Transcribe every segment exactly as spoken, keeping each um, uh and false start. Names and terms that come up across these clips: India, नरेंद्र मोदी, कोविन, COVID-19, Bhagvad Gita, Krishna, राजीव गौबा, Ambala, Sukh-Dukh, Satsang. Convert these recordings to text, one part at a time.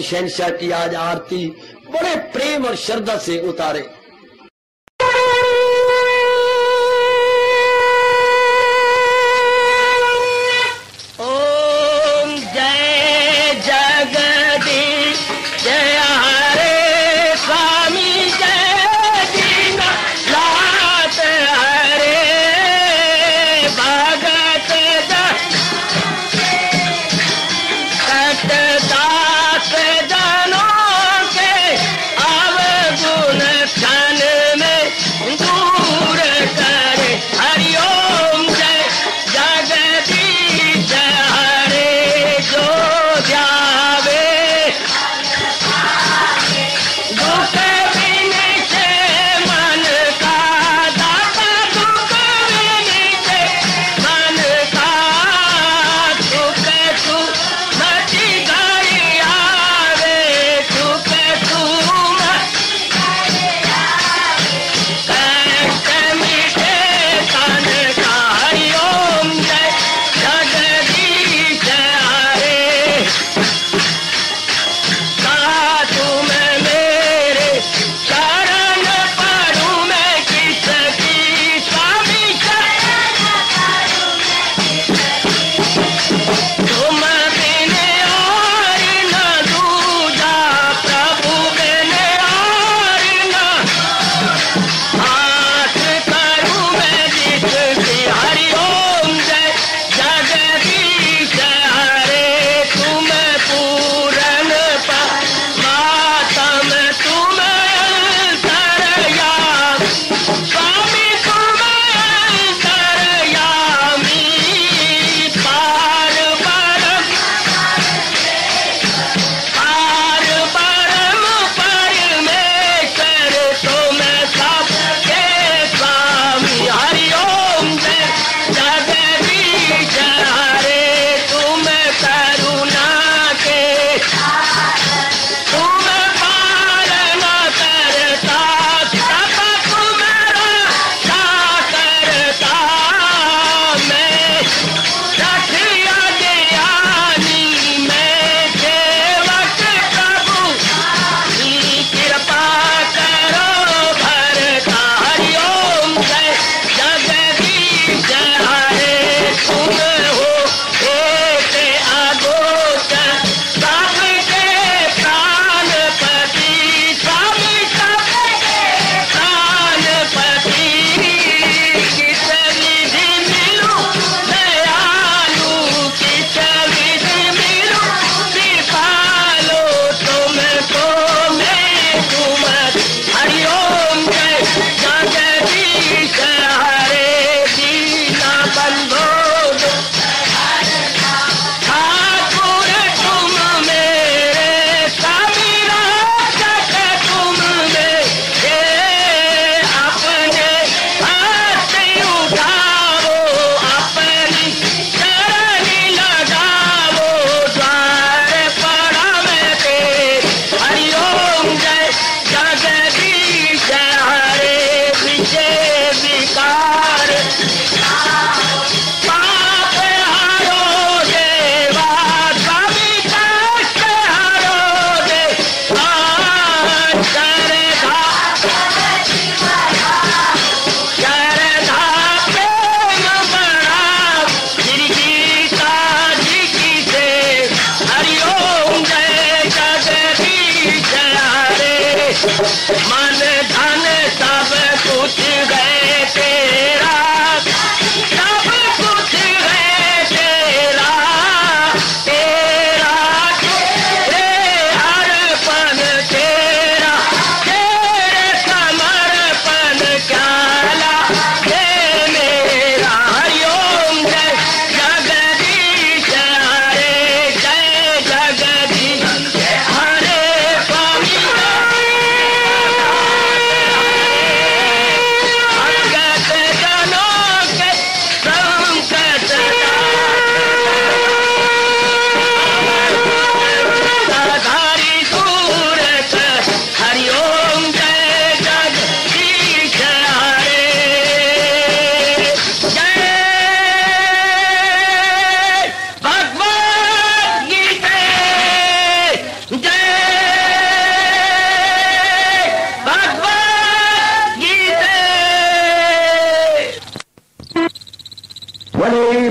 अपनी शहनशाह की आज आरती बड़े प्रेम और श्रद्धा से उतारे।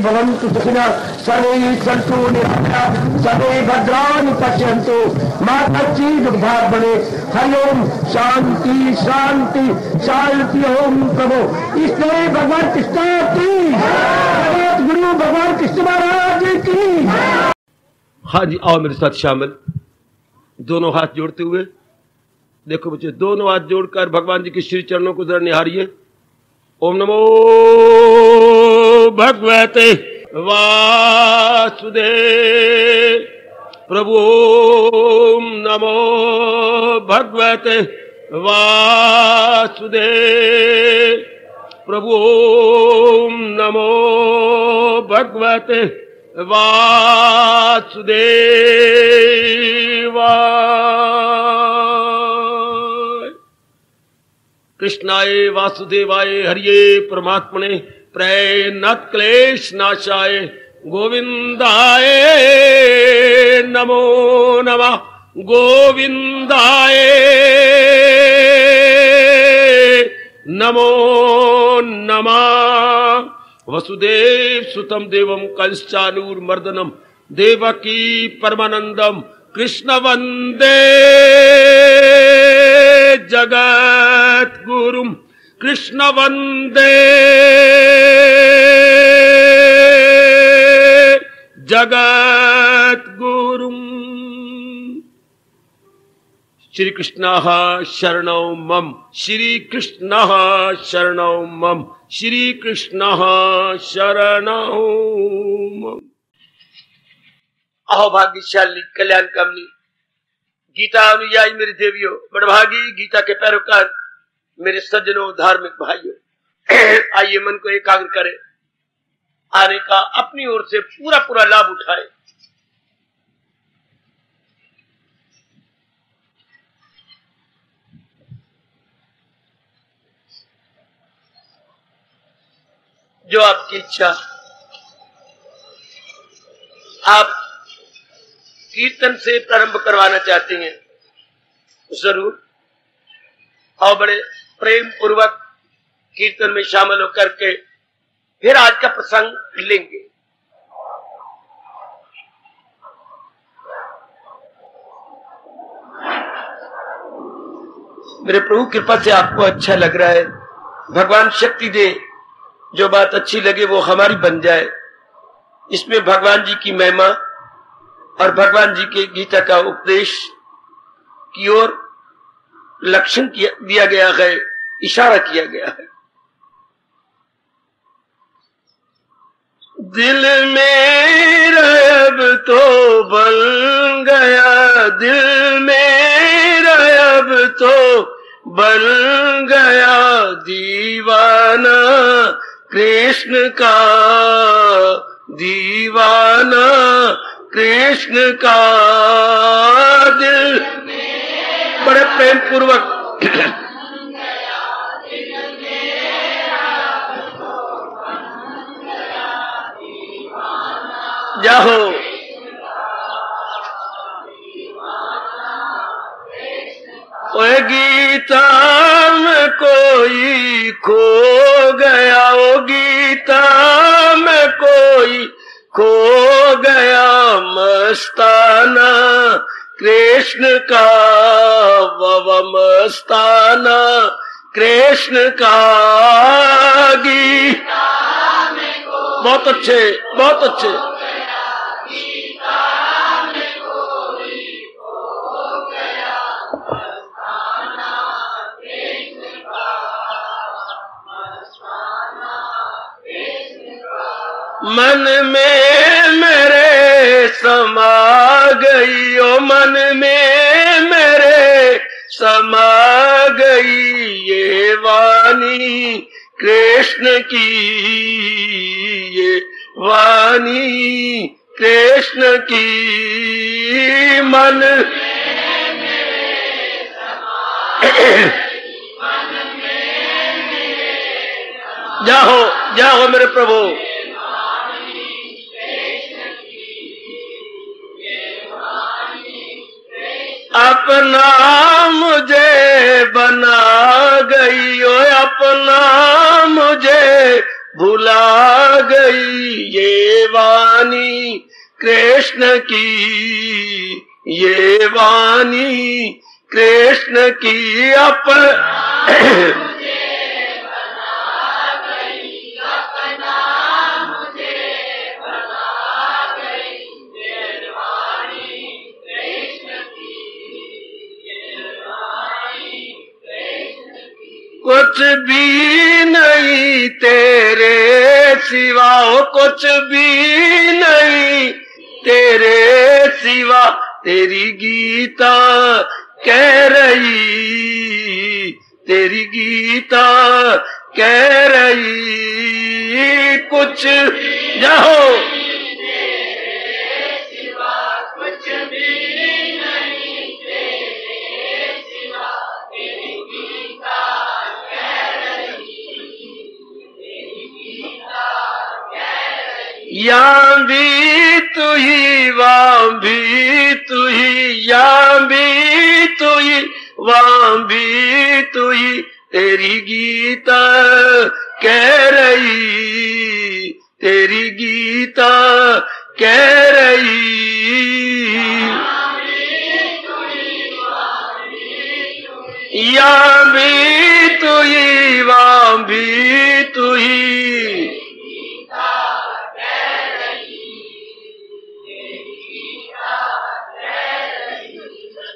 भवन्तु सुखिनः सर्वे सन्तु निरामयाः सर्वे भद्राणि पश्यन्तु मा कश्चित् दुर्भाग् भवेत्। हरिओम शांति शांति शांति। ओम प्रभो इसने भगवान कृष्ण की जय, गुरु भगवान कृष्ण महाराज की। हाँ जी, आओ मेरे साथ शामिल, दोनों हाथ जोड़ते हुए। देखो बच्चे, दोनों हाथ जोड़कर भगवान जी के श्री चरणों को जरा निहारिए। ओम नमो भगवते वासुदेव प्रभु। ओम नमो भगवते वासुदेव प्रभु। ओम नमो भगवते वासुदेवाय। कृष्णाय वासुदेवाय हरिये परमात्मने प्रणत क्लेश नाशाय गोविंदाय नमो नमः। गोविंदाय नमो नमः। वसुदेव सुतम देवम कंसानूर मर्दनम देवकी परमानंदम कृष्ण वंदे जगत गुरुम। कृष्ण वंदे जगत गुरुम। श्री कृष्ण शरणौ मम। श्री कृष्ण शरणौ मम। श्री कृष्ण शरणौ मम। अहो भाग्यशाली कल्याण कामनी गीता अनुयायी मेरी देवियों, बड़भागी गीता के पैरोकार मेरे सज्जनों, धार्मिक भाइयों, आइए मन को एकाग्र करें, आने का अपनी ओर से पूरा पूरा लाभ उठाए। जो आपकी इच्छा, आप कीर्तन से प्रारंभ करवाना चाहती हैं, जरूर और बड़े प्रेम पूर्वक कीर्तन में शामिल होकर के फिर आज का प्रसंग लेंगे। मेरे प्रभु कृपा से आपको अच्छा लग रहा है, भगवान शक्ति दे जो बात अच्छी लगे वो हमारी बन जाए। इसमें भगवान जी की महिमा और भगवान जी के गीता का उपदेश की ओर लक्षण दिया गया है, इशारा किया गया है। दिल मेरा अब तो बन गया, दिल मेरा अब तो बन गया दीवाना कृष्ण का, दीवाना कृष्ण का। दिल बड़े प्रेम पूर्वक जाओ ओ गीता में कोई खो गया, ओ गीता में कोई खो गया मस्ताना कृष्ण का, वह मस्ताना कृष्ण का। गीता बहुत अच्छे, बहुत अच्छे। मन में मेरे समा गई, ओ मन में मेरे समा गई ये वाणी कृष्ण की, ये वाणी कृष्ण की। मन जाओ जाओ मेरे प्रभु, अपना मुझे बना गई ओ अपना मुझे भुला गई ये वाणी कृष्ण की, ये वाणी कृष्ण की अपन कुछ भी नहीं तेरे सिवा, कुछ भी नहीं तेरे सिवा, तेरी गीता कह रही, तेरी गीता कह रही, कुछ जाओ या भी तू ही वां भी तू ही, या भी तू ही वां भी तू ही, तेरी गीता कह रही, तेरी गीता कह रही, या भी तू ही वां भी तू ही,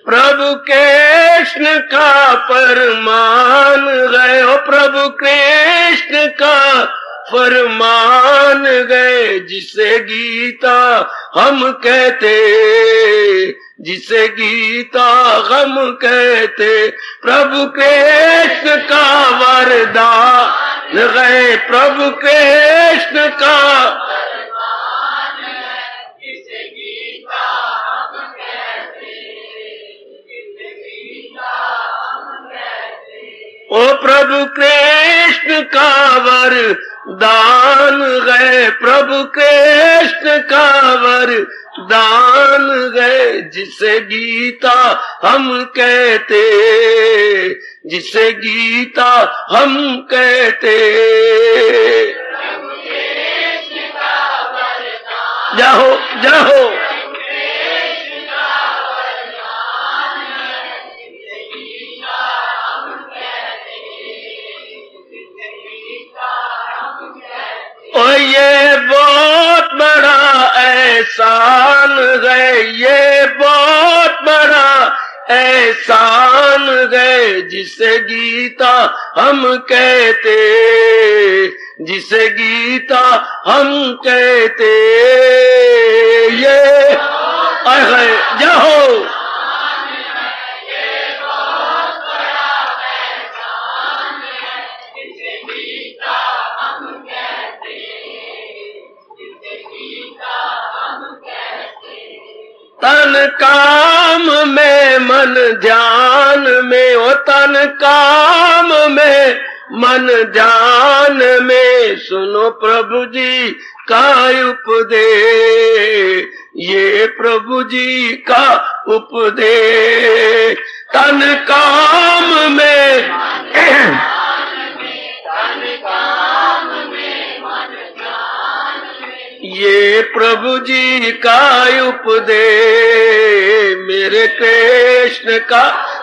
प्रभु कृष्ण का फरमान गए ओ, प्रभु कृष्ण का फरमान गए, जिसे गीता हम कहते, जिसे गीता हम कहते, प्रभु कृष्ण का वरदान गए, प्रभु कृष्ण का ओ प्रभु कृष्ण का वरदान गए, प्रभु कृष्ण का वरदान गए, जिसे गीता हम कहते, जिसे गीता हम कहते, जाओ जाओ ओ ये बहुत बड़ा एहसान गए, ये बहुत बड़ा एहसान गए, जिसे गीता हम कहते, जिसे गीता हम कहते, ये अरे जाओ तन काम में मन ध्यान में, ओ तन काम में मन ध्यान में, सुनो प्रभु जी का उपदेश, ये प्रभु जी का उपदेश, तन काम में ये प्रभु जी का उपदेश, मेरे कृष्ण का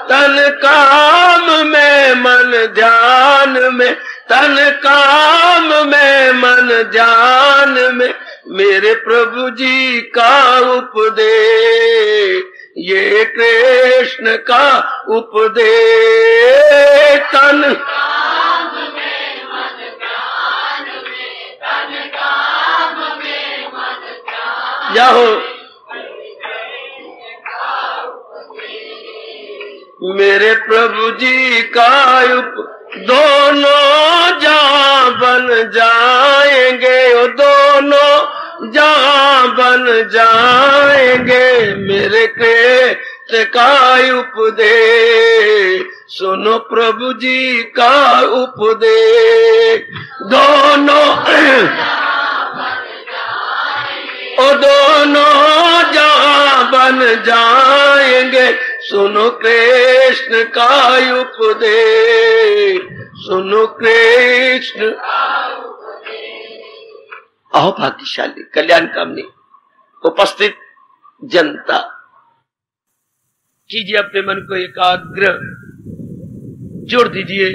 तन काम में मन ध्यान में, तन काम में मन ध्यान में, मेरे प्रभु जी का उपदेश, ये कृष्ण का उपदेश, तन जाओ मेरे प्रभु जी का उप, दोनों जहाँ बन जाएंगे, ओ दोनों जहाँ बन जाएंगे, मेरे कृष्ण का उपदेश, सुनो प्रभु जी का उपदेश, दोनों ओ दोनों जहाँ बन जाएंगे, सुनो कृष्ण का उपदेश। सुनो कृष्ण। अहो भाग्यशाली कल्याण कामनी उपस्थित जनता, कीजिए अपने मन को एकाग्र, जोड़ दीजिए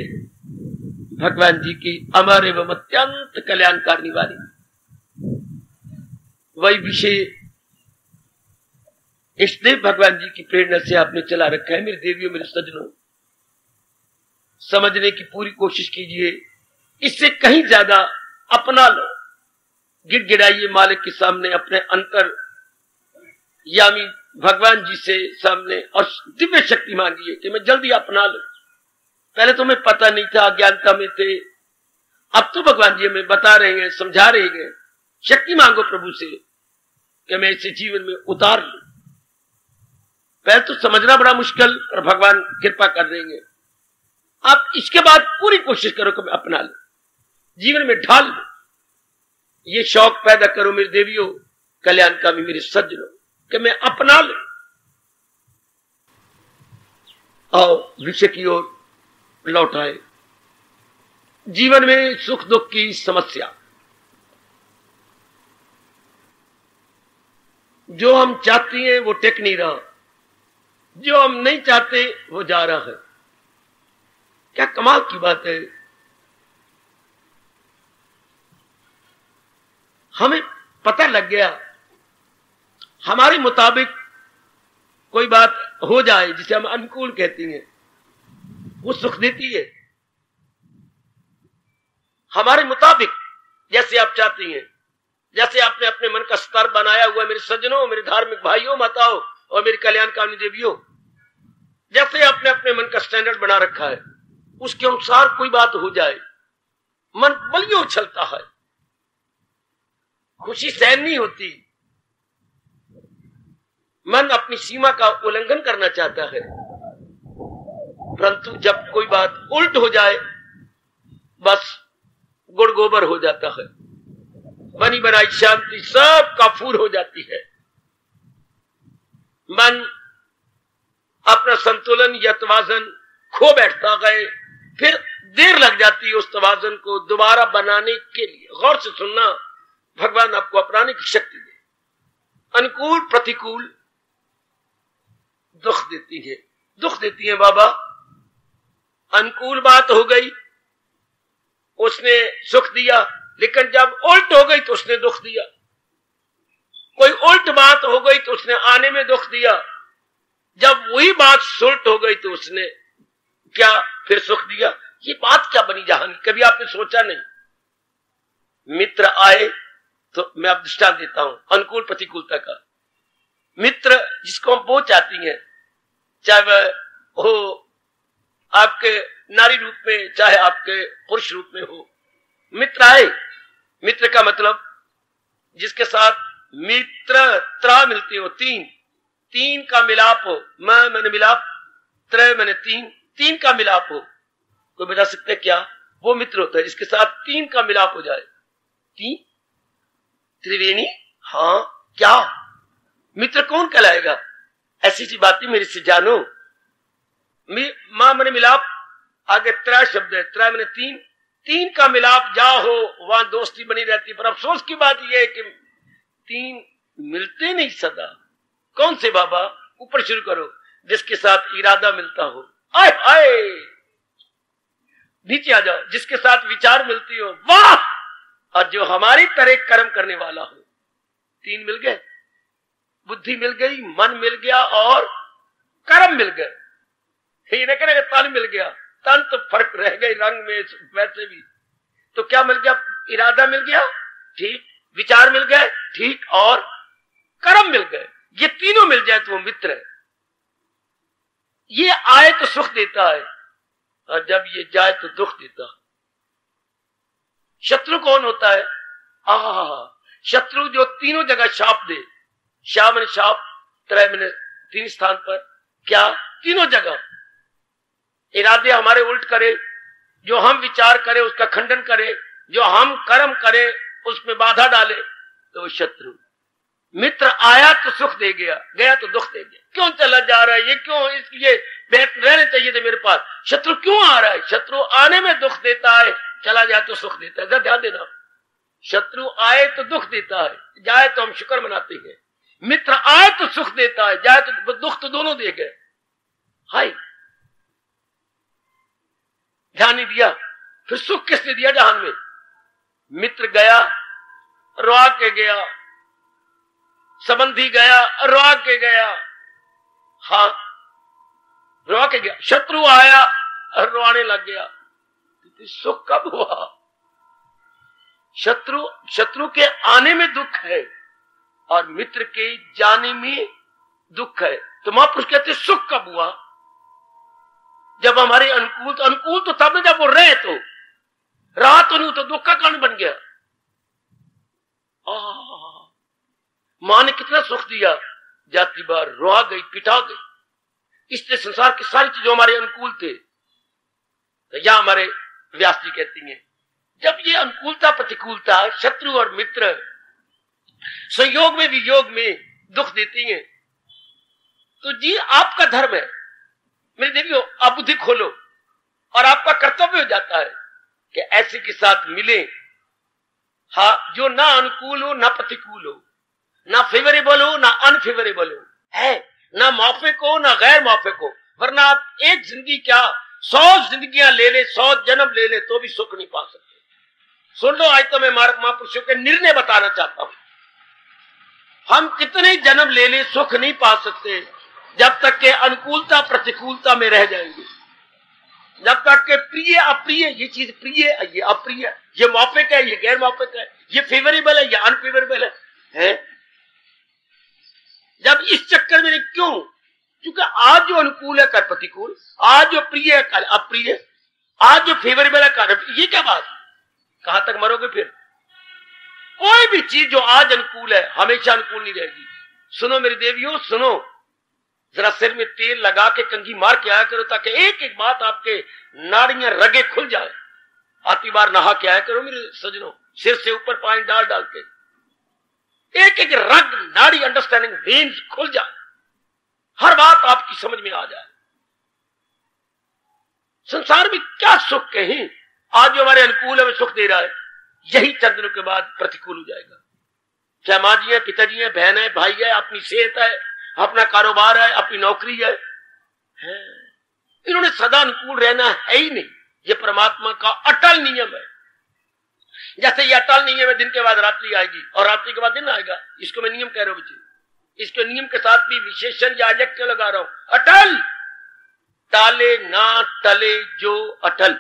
भगवान जी की अमर एवं अत्यंत कल्याणकारी वाणी। वही विषय इसलिए भगवान जी की प्रेरणा से आपने चला रखा है। मेरे देवियों, मेरे सज्जनों, समझने की पूरी कोशिश कीजिए, इससे कहीं ज्यादा अपना लो। गिड़गिड़ाइए मालिक के सामने, अपने अंतर यामी भगवान जी से सामने, और दिव्य शक्ति मांगिए कि मैं जल्दी अपना लूं। पहले तो मैं पता नहीं था, अज्ञानता में थे, अब तो भगवान जी हमें बता रहे हैं, समझा रहे हैं। शक्ति मांगो प्रभु से कि मैं इसे जीवन में उतार लूं। पहले तो समझना बड़ा मुश्किल, पर भगवान कृपा कर देंगे। आप इसके बाद पूरी कोशिश करो कि मैं अपना लूं, जीवन में ढाल लूं। ये शौक पैदा करो मेरी देवियों, कल्याण कामी मेरे सज्जनों, कि मैं अपना लूं। आओ विषय की ओर लौट आए। जीवन में सुख दुख की समस्या जो हम चाहते हैं वो टिक नहीं रहा, जो हम नहीं चाहते वो जा रहा है। क्या कमाल की बात है। हमें पता लग गया, हमारे मुताबिक कोई बात हो जाए जिसे हम अनुकूल कहती हैं, वो सुख देती है। हमारे मुताबिक जैसे आप चाहती हैं, जैसे आपने अपने मन का स्तर बनाया हुआ है मेरे सज्जनों, मेरे धार्मिक भाइयों, माताओं और मेरी कल्याणकामनी देवियों, जैसे आपने अपने मन का स्टैंडर्ड बना रखा है, उसके अनुसार कोई बात हो जाए मन बलियो उछलता है, खुशी सहन नहीं होती, मन अपनी सीमा का उल्लंघन करना चाहता है। परंतु जब कोई बात उल्ट हो जाए, बस गुड़ गोबर हो जाता है, बनी बनाई शांति सब काफूर हो जाती है। मन अपना संतुलन या तवाजन खो बैठता है। फिर देर लग जाती है उस तवाजन को दोबारा बनाने के लिए। गौर से सुनना, भगवान आपको अपनाने की शक्ति दे। अनुकूल प्रतिकूल दुख देती है, दुख देती है बाबा। अनुकूल बात हो गई, उसने सुख दिया, लेकिन जब उल्ट हो गई तो उसने दुख दिया। कोई उल्ट बात हो गई तो उसने आने में दुख दिया, जब वही बात सुलट हो गई तो उसने क्या फिर सुख दिया। ये बात क्या बनी जहान की, कभी आपने सोचा नहीं। मित्र आए तो मैं आप दृष्टांत देता हूं अनुकूल प्रतिकूलता का। मित्र जिसको हम बहुत चाहती हैं, चाहे वह हो आपके नारी रूप में, चाहे आपके पुरुष रूप में हो, मित्र आए। मित्र का मतलब जिसके साथ मित्र त्रा मिलती हो, तीन तीन का मिलाप हो, मैं मैंने मिलाप, त्रय मैंने तीन, तीन का मिलाप हो। कोई बता सकते है क्या वो मित्र होता है जिसके साथ तीन का मिलाप हो जाए। तीन त्रिवेणी, हाँ क्या मित्र कौन कहलाएगा। ऐसी सी बातें मेरे से जानो। मां मैंने मिलाप, आगे त्रय शब्द है, त्रय मैंने तीन, तीन का मिलाप जा हो वहां दोस्ती बनी रहती। पर अफसोस की बात यह है कि तीन मिलते नहीं सदा। कौन से बाबा, ऊपर शुरू करो, जिसके साथ इरादा मिलता हो, आए आए। नीचे आ जाओ, जिसके साथ विचार मिलती हो, वाह। और जो हमारी तरह कर्म करने वाला हो। तीन मिल गए, बुद्धि मिल गई, मन मिल गया और कर्म मिल गए। ये ना कहना तन मिल गया, तन तो फर्क रह गई रंग में, वैसे भी तो क्या मिल गया, इरादा मिल गया, ठीक, विचार मिल गए, ठीक, और कर्म मिल गए। ये तीनों मिल जाए तो वो मित्र है। ये आए तो सुख देता है, और जब ये जाए तो दुख देता है। शत्रु कौन होता है, आहा शत्रु जो तीनों जगह शाप दे, शाप मैंने शाप, त्रय मैंने तीन स्थान पर, क्या तीनों जगह। इरादे हमारे उल्ट करे, जो हम विचार करें उसका खंडन करे, जो हम कर्म करें उसमें बाधा डाले, तो वो शत्रु। मित्र आया तो सुख दे गया, गया तो दुख दे गया। क्यों चला जा रहा है ये, क्यों, इसलिए रहने चाहिए चाहिए थे मेरे पास। शत्रु क्यों आ रहा है? शत्रु आने में दुख देता है, चला जाए तो सुख देता है। ध्यान देना, शत्रु आए तो दुख देता है, जाए तो हम शुक्र मनाते हैं। मित्र आए तो सुख देता है, जाए तो दुख तो दोनों दे गए। हाय, ध्यान नहीं दिया। फिर सुख किसने दिया जहान में? मित्र गया रुआ के गया, संबंधी गया रुआ के गया, हाँ रुआ के गया। शत्रु आया रुआने लग गया। सुख कब हुआ? शत्रु शत्रु के आने में दुख है और मित्र के जाने में दुख है। तो महापुरुष कहते सुख कब हुआ? जब हमारे अनुकूल, तो अनुकूल तो तब जब वो रहे, तो रहा तो नहीं, तो दुख का कारण बन गया। आ, माँ ने कितना सुख दिया, जाती बार रोआ गई, पिटा गई। इसलिए संसार की सारी चीजों हमारे अनुकूल थे। तो यह हमारे व्यास जी कहती हैं, जब ये अनुकूलता प्रतिकूलता शत्रु और मित्र संयोग में वियोग में दुख देती हैं, तो जी आपका धर्म है मेरी देवी हो, आप बुद्धि खोलो और आपका कर्तव्य हो जाता है कि ऐसे के साथ मिले। हा, जो ना अनुकूल हो ना प्रतिकूल हो, ना फेवरेबल हो ना अनफेवरेबल हो, है ना मौफिक हो ना गैर मौफिक हो। वरना आप एक जिंदगी क्या सौ जिंदगियां ले ले, सौ जन्म ले ले तो भी सुख नहीं पा सकते। सुन लो, आज तो मैं महापुरुषों के निर्णय बताना चाहता हूं। हम कितने जन्म ले ले सुख नहीं पा सकते जब तक के अनुकूलता प्रतिकूलता में रह जाएंगे, जब तक के प्रिय अप्रिय, ये चीज प्रिय है ये अप्रिय, ये मौफिक है ये गैर मौफिक है, ये फेवरेबल है ये अनफेवरेबल है, है? जब इस चक्कर में क्यों, क्योंकि आज जो अनुकूल है कर प्रतिकूल, आज जो प्रिय है कर अप्रिय, आज जो फेवरेबल है कर, ये क्या बात, कहां तक मरोगे फिर? कोई भी चीज जो आज अनुकूल है हमेशा अनुकूल नहीं रहेगी। सुनो मेरी देवियों, सुनो जरा, सिर में तेल लगा के कंघी मार के आया करो ताकि एक एक बात आपके नाड़ियां रगे खुल जाए। आती बार नहा के आया करो मेरे सजनों, सिर से ऊपर पानी डाल डाल के एक एक रग नाड़ी अंडरस्टैंडिंग वेन्स खुल जाए, हर बात आपकी समझ में आ जाए। संसार में क्या सुख कहें, आज जो हमारे अनुकूल है सुख दे रहा है, यही चंद दिनों के बाद प्रतिकूल हो जाएगा। चाहे माँ जी है, पिताजी है, बहन है, भाई है, अपनी सेहत है, अपना कारोबार है, अपनी नौकरी है, है। इन्होंने सदा अनुकूल रहना है ही नहीं, ये परमात्मा का अटल नियम है। जैसे ये अटल नियम है दिन के बाद रात्रि आएगी और रात्रि के बाद दिन आएगा, इसको मैं नियम कह रहा हूं बच्चे, इसके नियम के साथ भी विशेषण या एडजेक्टिव लगा रहा हूं, अटल। टाले ना टले जो अटल,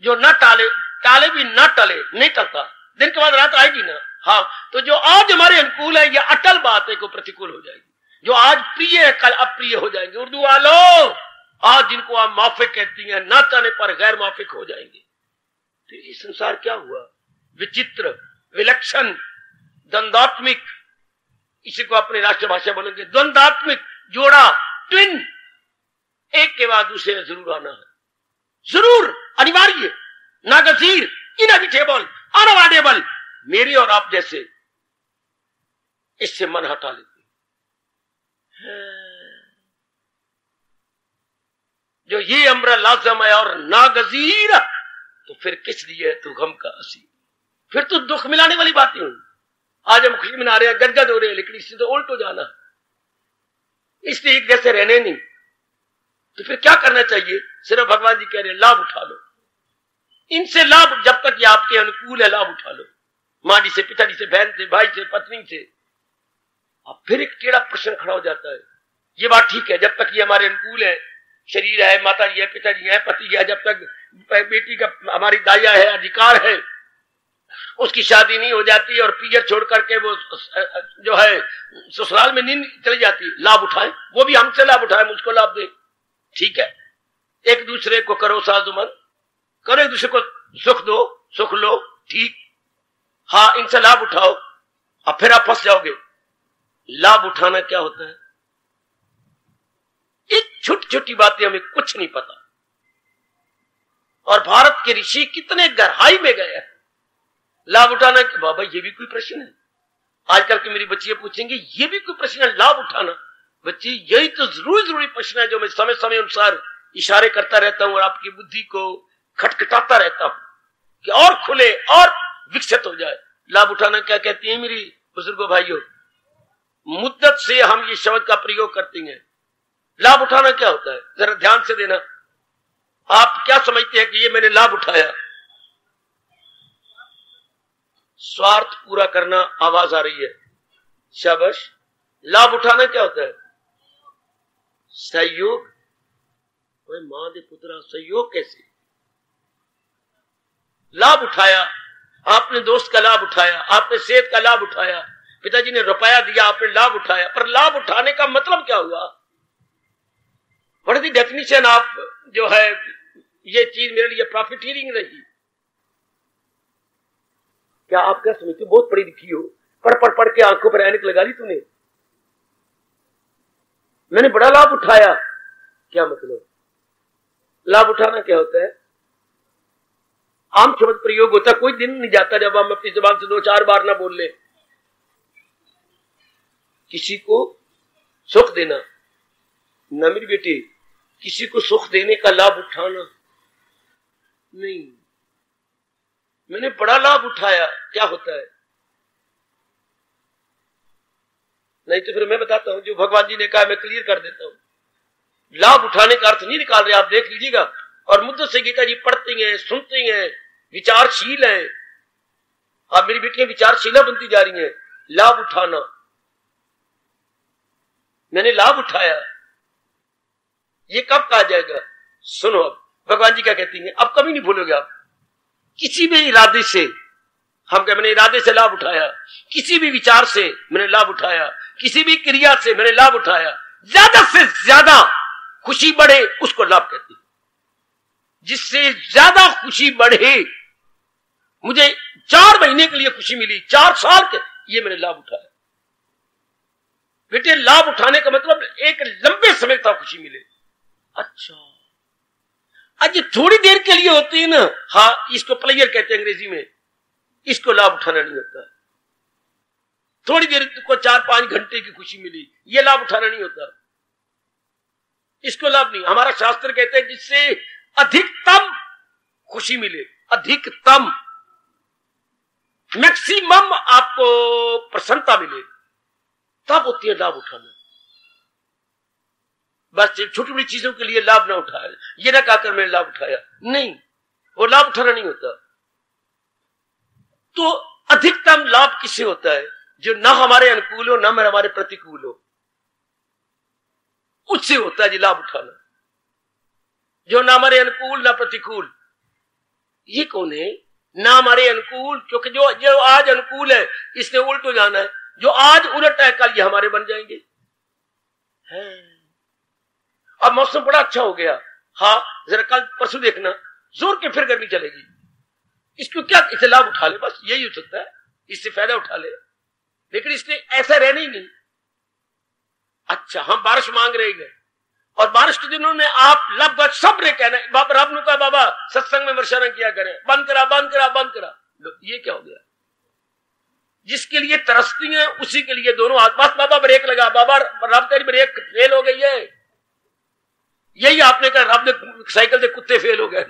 जो ना टाले, टाले भी ना टले, नहीं टलता, दिन के बाद रात आएगी ना। हाँ, तो जो आज हमारे अनुकूल है ये अटल बात है को प्रतिकूल हो जाएगी, जो आज प्रिय है कल अप्रिय हो जाएंगे। उर्दू वालों, आज जिनको आप माफिक कहती हैं ना चाहने पर गैर माफिक हो जाएंगे। तो ये संसार क्या हुआ? विचित्र, विलक्षण, द्वंदात्मिक, इसी को अपनी राष्ट्रभाषा बोलेंगे द्वंदात्मिक जोड़ा, ट्विन, एक के बाद दूसरे में जरूर आना है, जरूर, अनिवार्य, नागजीर, इनएविटेबल, अनअवॉइडेबल। मेरे और आप जैसे इससे मन हटा लेते हैं। जो ये अमर लाजम है और नागजीर, तो फिर किस लिए तू गम का असीर? फिर तो दुख मिलाने वाली बातें हुई। आज हम खुशी मना रहे हैं, गदगद हो रहे हैं, लेकिन इससे तो उल्ट हो जाना, इसलिए एक जैसे रहने नहीं। तो फिर क्या करना चाहिए? सिर्फ भगवान जी कह रहे हैं लाभ उठा लो इनसे, लाभ जब तक ये आपके अनुकूल है लाभ उठा लो, माँ जी से, पिताजी से, बहन से, भाई से, पत्नी से। अब फिर एक टेढ़ा प्रश्न खड़ा हो जाता है, ये बात ठीक है जब तक ये हमारे अनुकूल है, शरीर है, माता जी है, पिताजी है, पति है, जब तक बेटी का हमारी दाया है, अधिकार है, उसकी शादी नहीं हो जाती और पीयर छोड़ करके वो जो है ससुराल में नहीं चली जाती, लाभ उठाए, वो भी हमसे लाभ उठाए, मुझको लाभ दे, ठीक है। एक दूसरे को करो साजुमन, करो एक दूसरे को सुख दो, सुख लो, ठीक, हाँ इनसे लाभ उठाओ। अब फिर आप फंस जाओगे। लाभ उठाना क्या होता है? ये छोटी छोटी बातें हमें कुछ नहीं पता। और भारत के ऋषि कितने गहराई में गए हैं। लाभ उठाना कि बाबा ये भी कोई प्रश्न है? आजकल की मेरी बच्चियां पूछेंगी ये भी कोई प्रश्न है लाभ उठाना? बच्चे, यही तो जरूरी जरूरी प्रश्न है जो मैं समय समय अनुसार इशारे करता रहता हूं और आपकी बुद्धि को खटखटाता रहता हूं कि और खुले और विकसित हो जाए। लाभ उठाना क्या कहती है मेरी बुजुर्गो भाइयों, मुद्दत से हम ये शब्द का प्रयोग करते हैं। लाभ उठाना क्या होता है, जरा ध्यान से देना। आप क्या समझते हैं कि ये मैंने लाभ उठाया? स्वार्थ पूरा करना। आवाज आ रही है, शाबाश। लाभ उठाना क्या होता है? सहयोग। मां दे पुत्रा, सहयोग कैसे? लाभ उठाया आपने, दोस्त का लाभ उठाया आपने, सेहत का लाभ उठाया, पिताजी ने रुपया दिया आपने लाभ उठाया। पर लाभ उठाने का मतलब क्या हुआ? What is the definition of जो है ये चीज? मेरे लिए प्रॉफिटियरिंग रही। क्या आप क्या समझते हो? बहुत पढ़ी लिखी हो, पढ़ पढ़ पढ़ के आंखों पर ऐनक लगा ली तूने, मैंने बड़ा लाभ उठाया। क्या मतलब? लाभ उठाना क्या होता है? आम शब्द प्रयोग होता है, कोई दिन नहीं जाता जब हम अपनी जुबान से दो चार बार ना बोल ले। किसी को सुख देना, ना मेरी बेटी, किसी को सुख देने का लाभ उठाना नहीं, मैंने बड़ा लाभ उठाया। क्या होता है? नहीं तो फिर मैं बताता हूं जो भगवान जी ने कहा, मैं क्लियर कर देता हूं। लाभ उठाने का अर्थ नहीं निकाल रहे, आप देख लीजिएगा। और मुद्दों से गीता जी पढ़ती हैं, सुनती हैं, विचारशील हैं। आप मेरी बेटियां विचारशीला बनती जा रही हैं। लाभ उठाना, मैंने लाभ उठाया, ये कब कहा जाएगा? सुनो अब भगवान जी क्या कहती हैं, अब कभी नहीं भूलोगे आप। किसी भी इरादे से, हम कह मैंने इरादे से लाभ उठाया, किसी भी विचार से मैंने लाभ उठाया, किसी भी क्रिया से मैंने लाभ उठाया। ज्यादा से ज्यादा खुशी बढ़े उसको लाभ कहती है। जिससे ज्यादा खुशी बढ़े, मुझे चार महीने के लिए खुशी मिली, चार साल के, ये मैंने लाभ उठाया। बेटे लाभ उठाने का मतलब एक लंबे समय तक खुशी मिले। अच्छा, आज थोड़ी देर के लिए होती है ना, हाँ, इसको प्लेयर कहते हैं अंग्रेजी में, इसको लाभ उठाना नहीं होता। थोड़ी देर को चार पांच घंटे की खुशी मिली, ये लाभ उठाना नहीं होता, इसको लाभ नहीं। हमारा शास्त्र कहते हैं जिससे अधिकतम खुशी मिले, अधिकतम, मैक्सिमम आपको प्रसन्नता मिले, तब होती है लाभ उठाना। बस छोटी बड़ी चीजों के लिए लाभ ना उठाया, ये ना कहकर मैंने लाभ उठाया, नहीं, वो लाभ उठाना नहीं होता। तो अधिकतम लाभ किससे होता है? जो ना हमारे अनुकूल हो ना हमारे प्रतिकूल हो, उससे होता है जी लाभ उठाना। जो ना हमारे अनुकूल ना प्रतिकूल, ये कौन है? ना हमारे अनुकूल, क्योंकि जो जो आज अनुकूल है इसने उल्ट हो जाना है, जो आज उलट है कल ये हमारे बन जाएंगे। अब मौसम बड़ा अच्छा हो गया, हाँ, जरा कल परसों देखना, जोर के फिर गर्मी चलेगी। इसको क्या, इसे लाभ उठा ले, बस यही हो सकता है, इससे फायदा उठा ले। लेकिन इसने ऐसा रहना ही नहीं। अच्छा, हम बारिश मांग रहे हैं और बारिश के दिनों में आप लगभग सब ने कहना, बाबा राम का बाबा सत्संग में वर्षा न किया करें, बंद करा बंद करा बंद करा। ये क्या हो गया? जिसके लिए तरसती हैं उसी के लिए दोनों हाथ पास, बाबा ब्रेक लगा, बाबा राम तेरी ब्रेक फेल हो गई है, यही आपने कहा, राम ने साइकिल से कुत्ते फेल हो गए।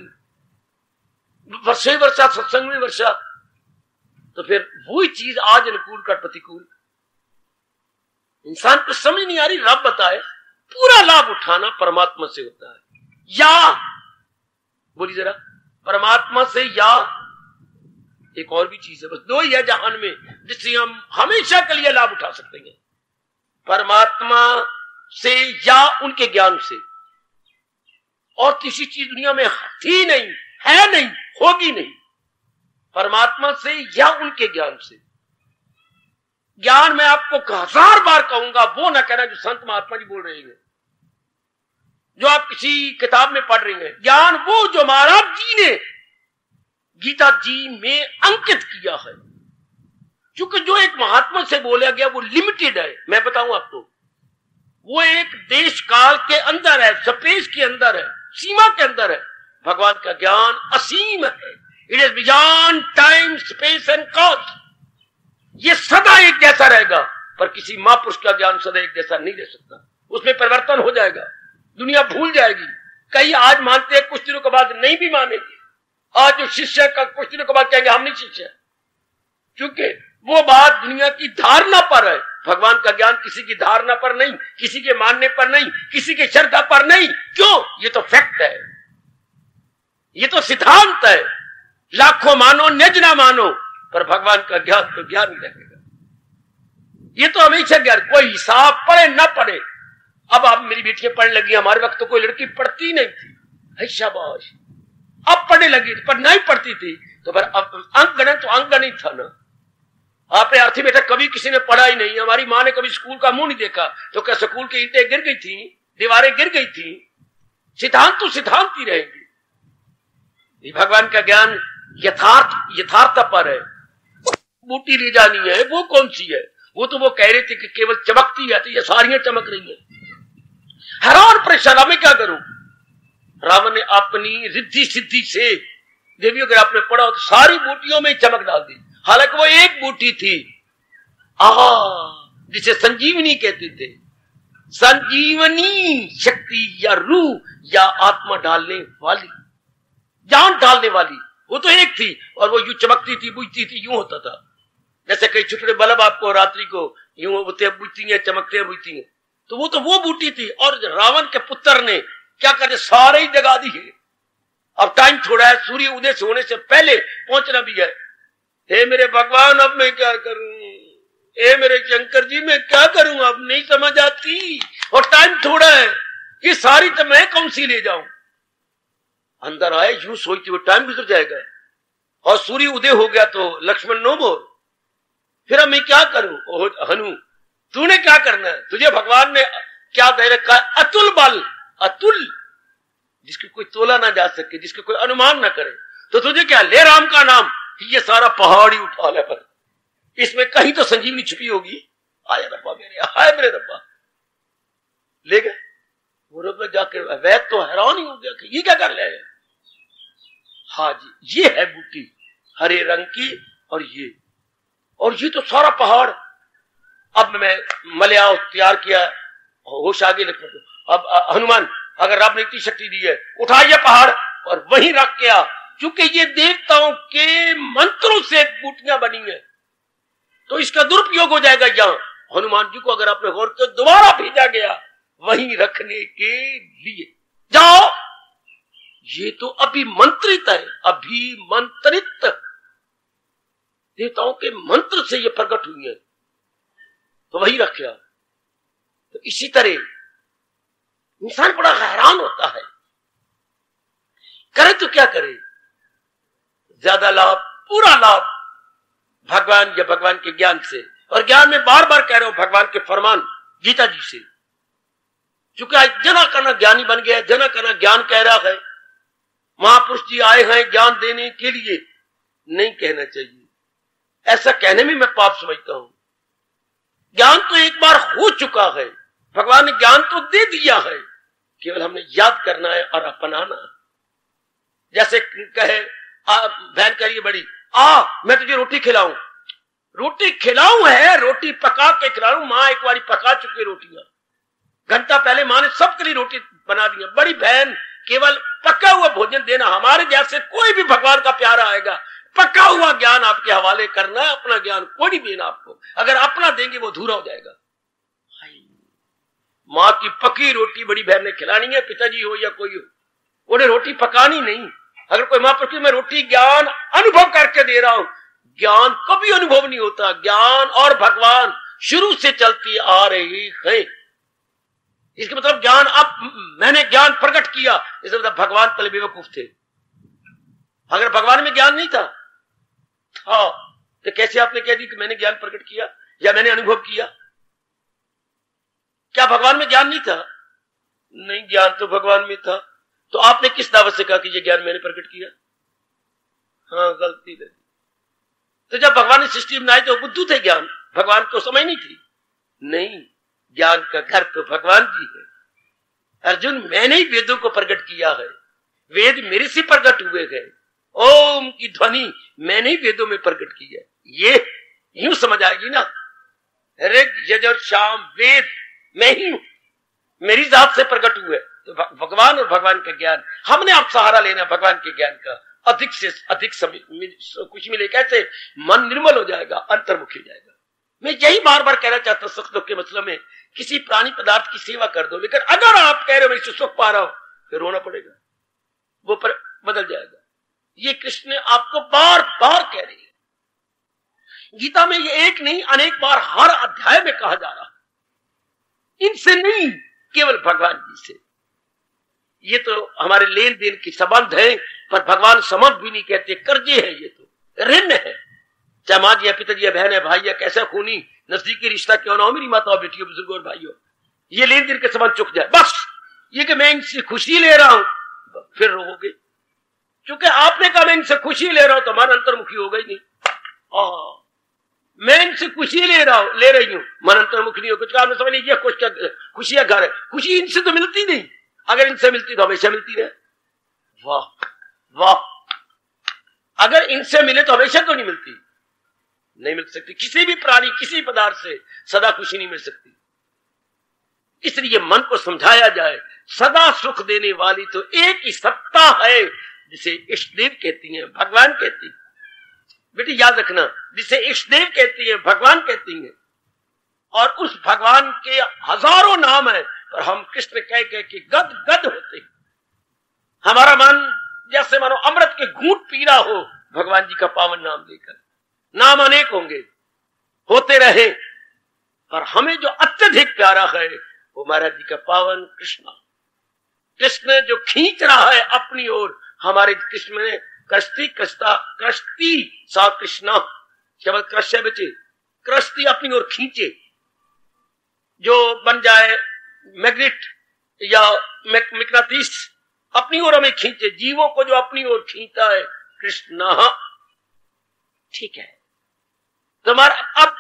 वर्षा ही वर्षा, सत्संग में वर्षा। तो फिर वही चीज आज अनुकूल का प्रतिकूल। इंसान को समझ नहीं आ रही, रब बताए। पूरा लाभ उठाना परमात्मा से होता है, या बोली जरा, परमात्मा से या एक और भी चीज है, बस दो ही है जहान में जिससे हम हमेशा के लिए लाभ उठा सकते हैं, परमात्मा से या उनके ज्ञान से। और किसी चीज दुनिया में थी नहीं, है नहीं, होगी नहीं, परमात्मा से या उनके ज्ञान से। ज्ञान मैं आपको हजार बार कहूंगा, वो ना कहना जो संत महात्मा जी बोल रहे हैं, जो आप किसी किताब में पढ़ रहे हैं। ज्ञान वो जो महाराज जी ने गीता जी में अंकित किया है, क्योंकि जो एक महात्मा से बोला गया वो लिमिटेड है। मैं बताऊं आपको, वो एक देश काल के अंदर है, स्पेस के अंदर है, सीमा के अंदर है। भगवान का ज्ञान असीम है, it is beyond time space and cause. ये सदा एक जैसा रहेगा, पर किसी महापुरुष का ज्ञान सदा एक जैसा नहीं रह सकता, उसमें परिवर्तन हो जाएगा, दुनिया भूल जाएगी। कई आज मानते हैं, कुछ दिनों के बाद नहीं भी मानेंगे। आज जो शिष्य का कुछ दिनों के बाद कहेंगे हम नहीं शिष्य, क्योंकि वो बात दुनिया की धारणा पर है। भगवान का ज्ञान किसी की धारणा पर नहीं, किसी के मानने पर नहीं, किसी के श्रद्धा पर नहीं। क्यों? ये तो फैक्ट है, ये तो सिद्धांत है। लाखों मानो निज ना मानो, पर भगवान का ज्ञान तो ज्ञान ही रहेगा। ये तो हमेशा ज्ञान, कोई हिसाब पढ़े ना पढ़े। अब आप मेरी बेटियां पढ़ने लगी, हमारे वक्त तो कोई लड़की पढ़ती नहीं थी। शाबाश, अब पढ़ने लगी, पर नहीं पढ़ती थी तो पर अब अंक गणन तो अंक गणित था ना। आपने अर्थी बेटा कभी किसी ने पढ़ा ही नहीं, हमारी माँ ने कभी स्कूल का मुंह नहीं देखा, तो क्या स्कूल की ईंटें गिर गई थी, दीवारें गिर गई थी? सिद्धांत तो सिद्धांत ही रहेगी। भगवान का ज्ञान यथार्थ यथार्थ पर है। बूटी ले जानी है, वो कौन सी है? वो तो वो कह रहे थे कि केवल चमकती है, तो ये सारियां चमक रही है। हर और परेशान, मैं क्या करूं? रावण ने अपनी रिद्धि सिद्धि से देवियों, अगर आपने पढ़ा तो सारी बूटियों में चमक डाल दी। हालांकि वो एक बूटी थी, आहा, जिसे संजीवनी कहते थे। संजीवनी शक्ति या रूह या आत्मा डालने वाली, जान डालने वाली, वो तो एक थी। और वो यूं चमकती थी, बुझती थी, यूं होता था जैसे कई छोटे बल्ब आपको रात्रि को यूं होते हैं, बुझती हैं, चमकते हैं, बुझती हैं। तो वो तो वो बूटी थी। और रावण के पुत्र ने क्या करते, सारे ही जगा दी है। अब टाइम छोड़ा है, सूर्य उदय से होने से पहले पहुंचना भी है। हे मेरे भगवान, अब मैं क्या करूं? हे मेरे शंकर जी, मैं क्या करूं? अब नहीं समझ आती और टाइम थोड़ा है। ये सारी तो मैं कौन सी ले जाऊं? अंदर आए, यूं सोचते हुए टाइम गुजर जाएगा। और सूर्य उदय हो गया तो लक्ष्मण नो मोर। फिर अब मैं क्या करूं? हनु, तूने क्या करना है? तुझे भगवान ने क्या दे रखा है? अतुल बल, अतुल, जिसकी कोई तोला ना जा सके, जिसके कोई अनुमान ना करे। तो तुझे क्या, ले राम का नाम। ये सारा पहाड़ी उठा ले, पर इसमें कहीं तो संजीवनी छुपी होगी। आया रब्बा मेरे, आया मेरे रब्बा, ले गए वो में जाकर। वैद तो हैरान ही हो गया कि ये क्या कर ले। हाँ जी, ये है बूटी हरे रंग की, और ये और ये तो सारा पहाड़। अब मैं मलया तैयार किया, होश आगे लक्ष्मण को। अब हनुमान, अगर रब ने इतनी शक्ति दी है, उठा ये पहाड़ और वहीं रख गया, क्योंकि ये देवताओं के मंत्रों से बूटियां बनी है, तो इसका दुरुपयोग हो जाएगा। यहाँ हनुमान जी को अगर आपने गौर किया, दोबारा भेजा गया वहीं रखने के लिए। जाओ, ये तो अभिमंत्रित है, अभिमंत्रित, देवताओं के मंत्र से ये प्रकट हुई है, तो वही रख गया। तो इसी तरह इंसान बड़ा हैरान होता है, करे तो क्या करे। ज्यादा लाभ, पूरा लाभ भगवान या भगवान के ज्ञान से। और ज्ञान में बार बार कह रहा हूं, भगवान के फरमान गीता जी से, क्योंकि आज जना करना ज्ञानी बन गया है, जना करना ज्ञान कह रहा है। महापुरुष जी आए हैं ज्ञान देने के लिए, नहीं कहना चाहिए। ऐसा कहने में मैं पाप समझता हूं। ज्ञान तो एक बार हो चुका है, भगवान ने ज्ञान तो दे दिया है, केवल हमने याद करना है और अपनाना है। जैसे कहे बहन करिए बड़ी, आ मैं तुझे रोटी खिलाऊं, रोटी खिलाऊं है, रोटी पका के खिलाऊं। माँ एक बार पका चुकी रोटियां, घंटा पहले माँ ने सबके लिए रोटी बना दी है। बड़ी बहन, केवल पका हुआ भोजन देना। हमारे जैसे कोई भी भगवान का प्यारा आएगा, पका हुआ ज्ञान आपके हवाले करना। अपना ज्ञान कोई नहीं देना आपको, अगर अपना देंगे वो अधूरा हो जाएगा। माँ की पकी रोटी बड़ी बहन ने खिलानी है, पिताजी हो या कोई हो, उन्हें रोटी पकानी नहीं। अगर कोई महापुरुष, मैं रोटी ज्ञान अनुभव करके दे रहा हूं, ज्ञान कभी अनुभव नहीं होता। ज्ञान और भगवान शुरू से चलती आ रही है। इसके मतलब ज्ञान, अब मैंने ज्ञान प्रकट किया, इसका मतलब भगवान पहले बेवकूफ थे। अगर भगवान में ज्ञान नहीं था, था तो कैसे आपने कह दी कि मैंने ज्ञान प्रकट किया या मैंने अनुभव किया? क्या भगवान में ज्ञान नहीं था? नहीं, ज्ञान तो भगवान में था। तो आपने किस दावत से कहा कि ये ज्ञान मैंने प्रकट किया? हाँ, गलती है। तो जब भगवान ने सृष्टि बनाई तो बुद्धू थे, ज्ञान भगवान को समझ नहीं थी। नहीं, ज्ञान का घर तो भगवान जी है। अर्जुन, मैंने ही वेदों को प्रकट किया है, वेद मेरे से प्रकट हुए गए। ओम की ध्वनि मैंने ही वेदों में प्रकट की है। ये यूं समझ आएगी ना, ऋग यजुर् साम वेद मैं ही हूं। मेरी जात से प्रकट हुए। तो भगवान और भगवान का ज्ञान, हमने आप सहारा लेना भगवान के ज्ञान का, अधिक से अधिक कुछ मिले, कैसे मन निर्मल हो जाएगा, अंतर्मुखी हो जाएगा। मैं यही बार बार कहना चाहता हूँ सुख दुख के मसले में, किसी प्राणी पदार्थ की सेवा कर दो, लेकिन अगर आप कह रहे हो मैं सुख पा रहा हूं, फिर रोना पड़ेगा, वो पर बदल जाएगा। ये कृष्ण आपको बार बार कह रही है, गीता में ये एक नहीं अनेक बार हर अध्याय में कहा जा रहा है। इनसे नहीं, केवल भगवान जी से। ये तो हमारे लेन देन के संबंध है, पर भगवान संबंध भी नहीं कहते, कर्जे है, ये तो ऋण है। चाहे माँ जी या पिताजी या बहन है भाई या कैसा खूनी नजदीकी रिश्ता क्यों ना हो, मेरी माता और बेटियों बुजुर्गों और भाइयों, ये लेन देन के संबंध चुक जाए। बस ये कि मैं इनसे खुशी ले रहा हूं, फिर रोगे क्योंकि आपने कहा मैं इनसे खुशी ले रहा हूं, तो मन अंतर्मुखी होगा ही नहीं। आ, मैं इनसे खुशी ले रहा हूं ले रही हूँ, मन अंतर्मुखी नहीं होगा। आपने समझ लीजिए खुश खुशी का घर है, खुशी इनसे तो मिलती नहीं, अगर इनसे मिलती तो हमेशा मिलती रहे। वाह वाह, अगर इनसे मिले तो हमेशा तो नहीं मिलती, नहीं मिल सकती। किसी भी प्राणी किसी पदार्थ से सदा खुशी नहीं मिल सकती। इसलिए मन को समझाया जाए, सदा सुख देने वाली तो एक ही सत्ता है जिसे इष्टदेव कहती हैं, भगवान कहती है। बेटी याद रखना, जिसे इष्टदेव कहती है भगवान कहती है, और उस भगवान के हजारों नाम है, पर हम कृष्ण कह कह के गद गद होते हैं। हमारा मन जैसे मानो अमृत के घूंट पीना हो, भगवान जी का पावन नाम लेकर। नाम अनेक होंगे, होते रहे, पर हमें जो अत्यधिक प्यारा है वो महाराज जी का पावन कृष्ण। कृष्ण जो खींच रहा है अपनी ओर हमारे, कृष्ण ने कृष्टि कृष्टा कृष्टि सा कृष्णा शब्द कृष्य बचे, कृष्टि अपनी ओर खींचे, जो बन जाए मैग्नेट या मैग्नेटिस, अपनी ओर हमें खींचे, जीवों को जो अपनी ओर खींचता है कृष्णा। ठीक है, तुम्हारा अब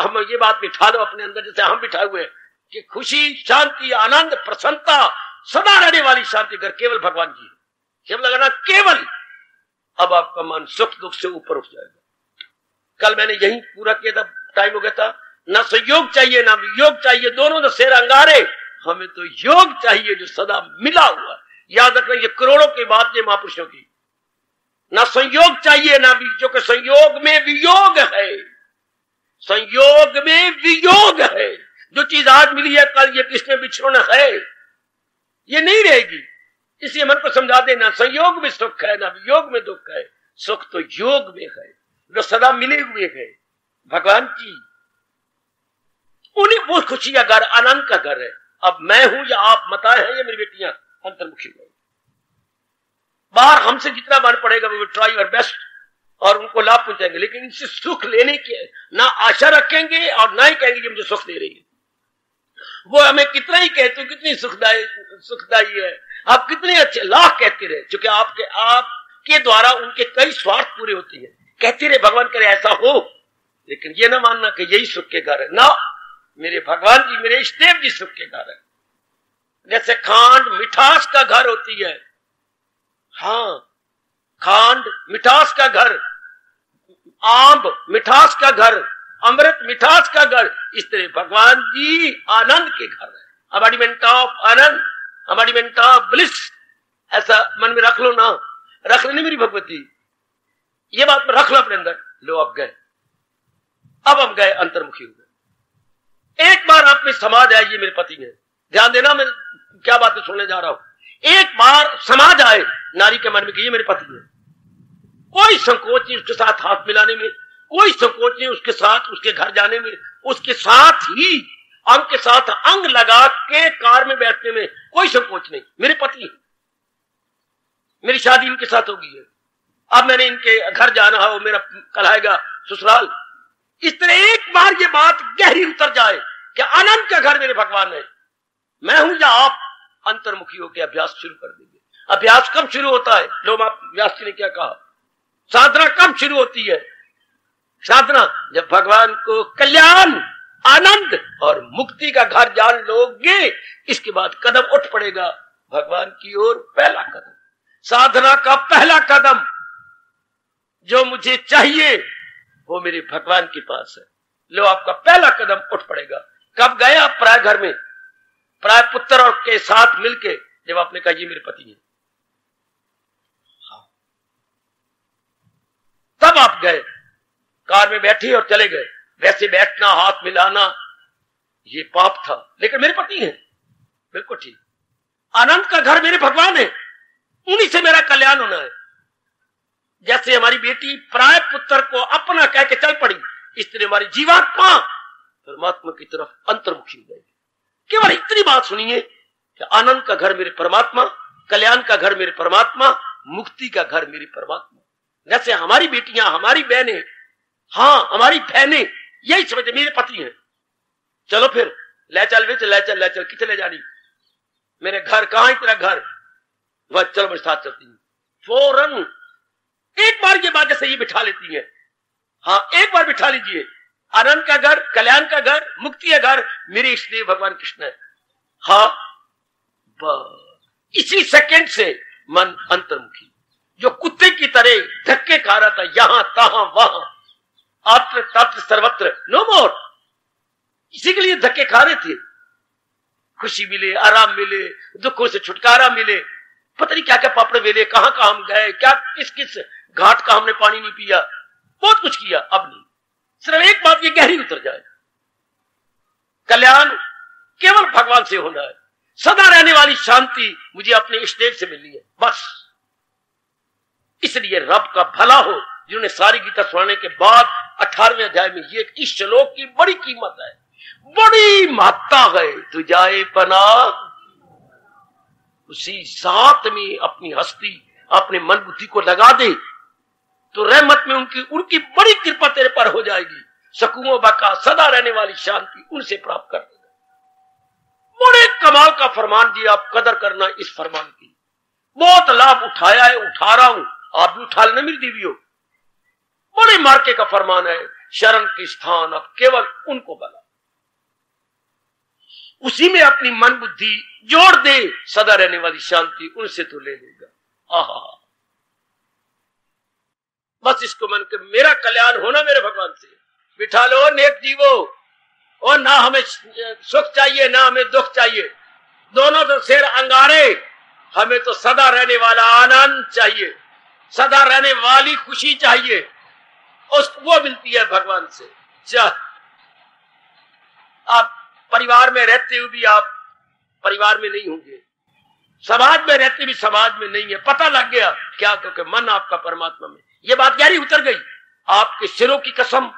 हम ये बात बिठा लो अपने अंदर, जैसे हम बिठाए हुए कि खुशी शांति आनंद प्रसन्नता सदा रहने वाली शांति घर केवल भगवान जी है। जब लगाना केवल, अब आपका मन सुख दुख से ऊपर उठ जाएगा। कल मैंने यही पूरा किया था, टाइम हो गया था। ना सहयोग चाहिए ना वियोग चाहिए, दोनों दशहरा अंगारे। हमें तो योग चाहिए जो सदा मिला हुआ। याद रखना ये करोड़ों की बात है महापुरुषों की। ना संयोग चाहिए ना बीजों के, संयोग में वियोग है, संयोग में वियोग है। जो चीज आज मिली है कल ये किसमें बिछड़ना है, ये नहीं रहेगी। इसलिए मन को समझा देना, संयोग में सुख है ना वियोग में दुख है, सुख तो योग में है जो सदा मिले हुए है भगवान की। उन्हीं वो खुशी का घर, आनंद का घर है। अब मैं हूं या आप, मताए हैं या मेरी बेटियां, अंतर्मुखी हो। बाहर हमसे जितना बार पड़ेगा वो ट्राई और बेस्ट, और उनको लाभ पहुंचाएंगे, लेकिन इनसे सुख लेने के ना आशा रखेंगे और ना ही कहेंगे कि मुझे सुख दे रही है। वो हमें कितना ही कहते हो कितनी सुखदायी सुखदायी है, आप कितने अच्छे लाख कहते रहे, क्योंकि आपके आपके द्वारा उनके कई स्वार्थ पूरे होते हैं। कहते रहे भगवान करे ऐसा हो, लेकिन ये ना मानना कि यही सुख के घर है। ना, मेरे भगवान जी मेरे इष्टदेव जी सुख के घर है। जैसे खांड मिठास का घर होती है, हाँ, खांड मिठास का घर, आम मिठास का घर, अमृत मिठास का घर, इस तरह भगवान जी आनंद के घर है। अबाडीमेंट ऑफ आनंद, अबाडीमेंट ऑफ ब्लिस, ऐसा मन में रख लो ना। रख लेने मेरी भगवती, ये बात में रख लो अपने अंदर। लो अब गए, अब हम गए अंतर्मुखी हो गए। एक बार आप में समा जाए, ये मेरे पति हैं, ध्यान देना मैं क्या बातें सुनने जा रहा हूं। एक बार समा जाए नारी के मन में कि ये मेरे पति है, कोई संकोच नहीं उसके साथ हाथ मिलाने में, कोई संकोच नहीं उसके साथ उसके घर जाने में, उसके साथ ही अंग के साथ अंग लगा के कार में बैठने में कोई संकोच नहीं। मेरे पति है, मेरी शादी इनके साथ होगी है, अब मैंने इनके घर जाना है, वो मेरा कहलाएगा ससुराल। इस तरह एक बार ये बात गहरी उतर जाए कि आनंद का घर मेरे भगवान है, मैं हूं या आप, अंतर्मुखी होकर अभ्यास शुरू कर देंगे। अभ्यास कब शुरू होता है? लोग आप व्यास जी ने क्या कहा, साधना कब शुरू होती है? साधना जब भगवान को कल्याण आनंद और मुक्ति का घर जान लोगे, इसके बाद कदम उठ पड़ेगा भगवान की ओर। पहला कदम, साधना का पहला कदम, जो मुझे चाहिए वो मेरे भगवान के पास है। लो आपका पहला कदम उठ पड़ेगा। कब गए आप पराए घर में, प्राय पुत्र और के साथ मिलके जब आपने कहा ये मेरे पति हैं, तब आप गए, कार में बैठे और चले गए। वैसे बैठना, हाथ मिलाना ये पाप था, लेकिन मेरे पति हैं, बिल्कुल ठीक। आनंद का घर मेरे भगवान है, उन्हीं से मेरा कल्याण होना है। जैसे हमारी बेटी प्राय पुत्र को अपना कह के चल पड़ी, इसलिए हमारी जीवात्मा परमात्मा की तरफ अंतर्मुखी हो जाएगी। केवल इतनी बात सुनिए कि आनंद का घर मेरे परमात्मा, कल्याण का घर मेरे परमात्मा, मुक्ति का घर मेरे परमात्मा। जैसे हमारी बेटियां, हमारी बहनें, हाँ हमारी बहनें यही समझते मेरे पति हैं। चलो फिर ले चल वे चल ले चल ले चल कितने ले जानी, मेरे घर कहाँ है तेरा घर, वह चलो मेरे साथ चलती है। फौरन एक बार ये बात जैसे ये बिठा लेती है, हाँ एक बार बिठा लीजिए। आनंद का घर, कल्याण का घर, मुक्ति का घर मेरे इसलिए भगवान कृष्ण है। हाँ बस इसी सेकंड से मन अंतर्मुखी, जो कुत्ते की तरह धक्के खा रहा था यहां तहां वहां आत्र तत्र सर्वत्र, नो मोर। इसी के लिए धक्के खा रहे थे। खुशी मिले, आराम मिले, दुखों से छुटकारा मिले, पता नहीं क्या क्या पापड़ मिले, कहां कहां हम गए, क्या किस किस घाट का हमने पानी नहीं पिया, बहुत कुछ किया। अब नहीं, सिर्फ एक बात ये गहरी उतर जाए, कल्याण केवल भगवान से होना है। सदा रहने वाली शांति मुझे अपने इष्टदेव से मिलनी है, बस। इसलिए रब का भला हो जिन्होंने सारी गीता सुनाने के बाद अठारहवें अध्याय में ये, इस श्लोक की बड़ी कीमत है, बड़ी महत्ता है। तुझाए पना, उसी साथ में अपनी हस्ती अपने मन बुद्धि को लगा दे तो रहमत में उनकी उनकी बड़ी कृपा तेरे पर हो जाएगी। सकूओं बका सदा रहने वाली शांति उनसे प्राप्त कर देगा। बड़े कमाल का फरमान जी, आप कदर करना इस फरमान की। बहुत लाभ उठाया है, उठा रहा हूं, आप भी उठा लेना मेरी दीवियों। बड़े मार्के का फरमान है, शरण के स्थान अब केवल उनको बना, उसी में अपनी मन बुद्धि जोड़ दे, सदा रहने वाली शांति उनसे तो ले लेगा। आहा, बस इसको मन के मेरा कल्याण होना मेरे भगवान से बिठा लो नेक जीवो। और ना हमें सुख चाहिए ना हमें दुख चाहिए, दोनों तो शेर अंगारे। हमें तो सदा रहने वाला आनंद चाहिए, सदा रहने वाली खुशी चाहिए, उस वो मिलती है भगवान से। चाह आप परिवार में रहते हुए भी आप परिवार में नहीं होंगे, समाज में रहते भी समाज में नहीं है, पता लग गया क्या, क्योंकि मन आपका परमात्मा में। ये बात गहरी उतर गई, आपके सिरों की कसम,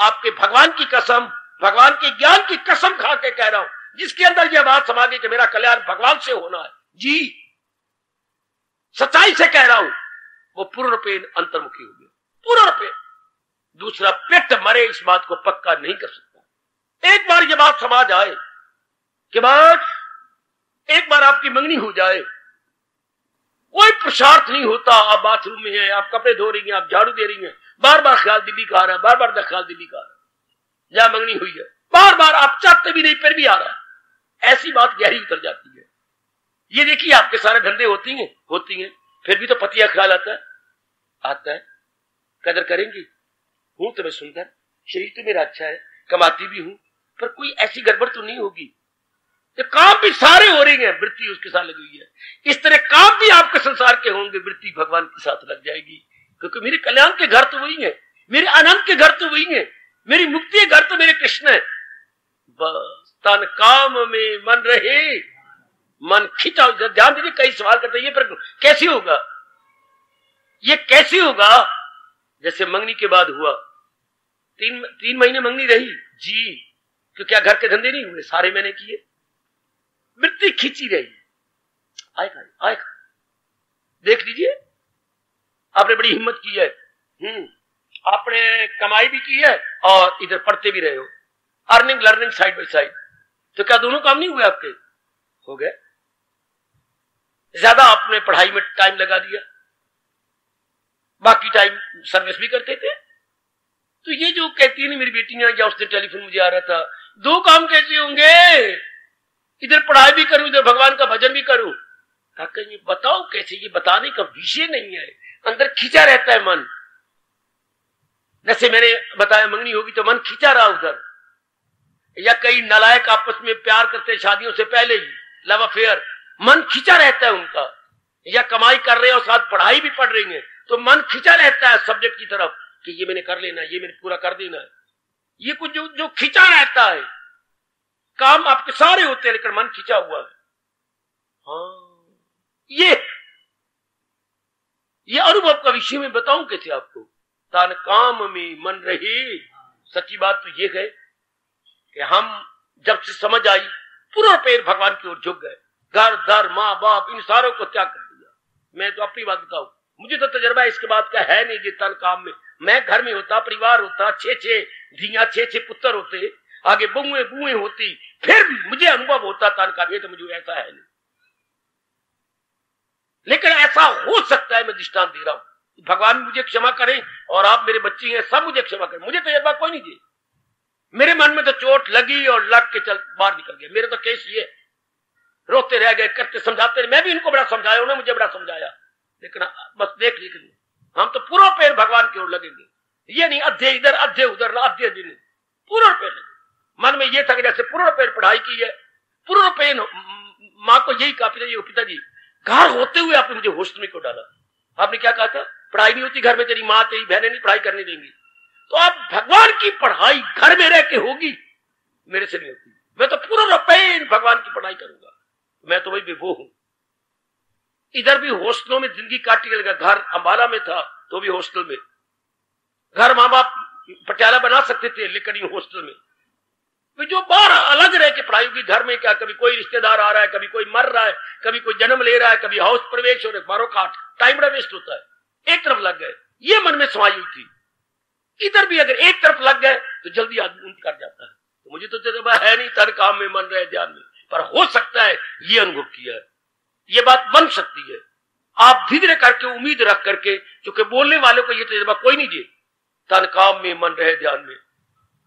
आपके भगवान की कसम, भगवान के ज्ञान की कसम खा के कह रहा हूं, जिसके अंदर यह बात समा गई कि मेरा कल्याण भगवान से होना है। जी सच्चाई से कह रहा हूं, वो पूर्ण पेन अंतर्मुखी हो गया, पूर्ण पेन। दूसरा पेट मरे इस बात को पक्का नहीं कर सकता। एक बार ये बात समाज आए कि बस, एक बार आपकी मंगनी हो जाए, कोई पुरुषार्थ नहीं होता। आप बाथरूम में हैं, आप कपड़े धो रही हैं, आप झाड़ू दे रही हैं, बार बार ख्याल दिल्ली का आ रहा है, बार बार ख्याल दिल्ली का आ रहा है, जहां मंगनी हुई है, बार बार आप चाहते भी नहीं फिर भी आ रहा है। ऐसी बात गहरी उतर जाती है। ये देखिए आपके सारे धंधे होती हैं होती हैं फिर भी तो पति का ख्याल आता है आता है कदर करेंगी, हूं तुम्हें सुंदर, शरीर तो मेरा अच्छा है, कमाती भी हूं, पर कोई ऐसी गड़बड़ तो नहीं होगी। ये काम भी सारे हो रहे हैं, वृत्ति उसके साथ लगी हुई है। इस तरह काम भी आपके संसार के होंगे, वृत्ति भगवान के साथ लग जाएगी। क्योंकि मेरे कल्याण के घर तो वही है, मेरे आनंद के घर तो वही है, मेरी मुक्ति के घर तो मेरे कृष्ण है। बस तन काम में मन रहे, मन खिंचा। ध्यान दीजिए, कई सवाल करते हैं ये पर कैसे होगा, ये कैसे होगा। जैसे मंगनी के बाद हुआ, तीन तीन महीने मंगनी रही जी, तो क्या घर के धंधे नहीं हुए, सारे मैंने किए, वृत्ति खींची रही। आए खा आए खा देख लीजिए, आपने बड़ी हिम्मत की है, हम्म आपने कमाई भी की है और इधर पढ़ते भी रहे हो, earning learning side by side, तो क्या दोनों काम नहीं हुए आपके? हो गए। ज्यादा आपने पढ़ाई में टाइम लगा दिया, बाकी टाइम सर्विस भी करते थे। तो ये जो कहती है ना मेरी बेटियां, या उसने टेलीफोन मुझे आ रहा था, दो काम कैसे होंगे, इधर पढ़ाई भी करूं इधर भगवान का भजन भी करूं। कहीं बताओ कैसे, ये बताने का विषय नहीं है, अंदर खींचा रहता है मन। जैसे मैंने बताया मंगनी होगी तो मन खींचा रहा उधर, या कई नालायक आपस में प्यार करते शादियों से पहले ही लव अफेयर, मन खिंचा रहता है उनका, या कमाई कर रहे हैं और साथ पढ़ाई भी पढ़ रही है तो मन खिंचा रहता है सब्जेक्ट की तरफ कि ये मैंने कर लेना, ये मैंने पूरा कर देना है, ये कुछ जो जो खिंचा रहता है। काम आपके सारे होते हैं लेकिन मन खिंचा हुआ है। हाँ, ये ये अनुभव का विषय में बताऊं कैसे आपको। तान काम में मन रही, सच्ची बात तो ये है कि हम जब से समझ आई पूरा पैर भगवान की ओर झुक गए, घर दर माँ बाप इन सारों को त्याग कर दिया। मैं तो अपनी बात बताऊं, मुझे तो तजर्बा इसके बाद का है नहीं। जितना काम में मैं घर में होता, परिवार होता, छे छे धिया छे छे पुत्र होते, आगे बुए बुए होती, फिर भी मुझे अनुभव होता तान का। ये तो मुझे ऐसा है नहीं, लेकिन ऐसा हो सकता है। मैं दृष्टांत दे रहा हूं, भगवान मुझे क्षमा करें और आप मेरे बच्चे हैं, सब मुझे क्षमा करें। मुझे तजर्बा कोई नहीं दे, मेरे मन में तो चोट लगी और लग के चल बाहर निकल गया। मेरे तो केस ये रोते रह गए, करते समझाते रहे, मैं भी इनको बड़ा समझाया, उन्होंने मुझे बड़ा समझाया, लेकिन बस देख लेकिन हम तो पूरा पैर भगवान की ओर लगेंगे। ये नहीं अधे इधर अधे उधर, अधे दिन पूरा पैर। मन में ये था कि जैसे पूरा पैर पढ़ाई की है, पूरा पैर माँ को यही कहा, पिताजी पिताजी घर होते हुए आपने मुझे होस्ट में क्यों डाला? आपने क्या कहा था, पढ़ाई नहीं होती घर में, तेरी माँ तेरी बहनें नहीं पढ़ाई करने देंगी। तो आप भगवान की पढ़ाई घर में रह के होगी, मेरे से नहीं होती। मैं तो पूरा पैर भगवान की पढ़ाई करूंगा। मैं तो भाई बेबो हूं, इधर भी हॉस्टलों में जिंदगी काटी लगा। घर अंबाला में था तो भी हॉस्टल में, घर माँ बाप पटियाला बना सकते थे लेकिन यूं हॉस्टल में जो बाहर अलग रह के पढ़ाई होगी। घर में क्या, कभी कोई रिश्तेदार आ रहा है, कभी कोई मर रहा है, कभी कोई जन्म ले रहा है, कभी हाउस प्रवेश हो रहा है, बारो काट टाइम बड़ा वेस्ट होता है। एक तरफ लग गए, ये मन में समाई हुई थी। इधर भी अगर एक तरफ लग गए तो जल्दी आदमी उठ कर जाता है। तो मुझे तो तजुर्बा है नहीं तर काम में मन रहे ध्यान में, पर हो सकता है ये अनुभव किया है, ये बात बन सकती है। आप धीरे करके उम्मीद रख करके, क्योंकि बोलने वालों को ये तजुर्बा कोई नहीं दे। तन काम में मन रहे ध्यान में,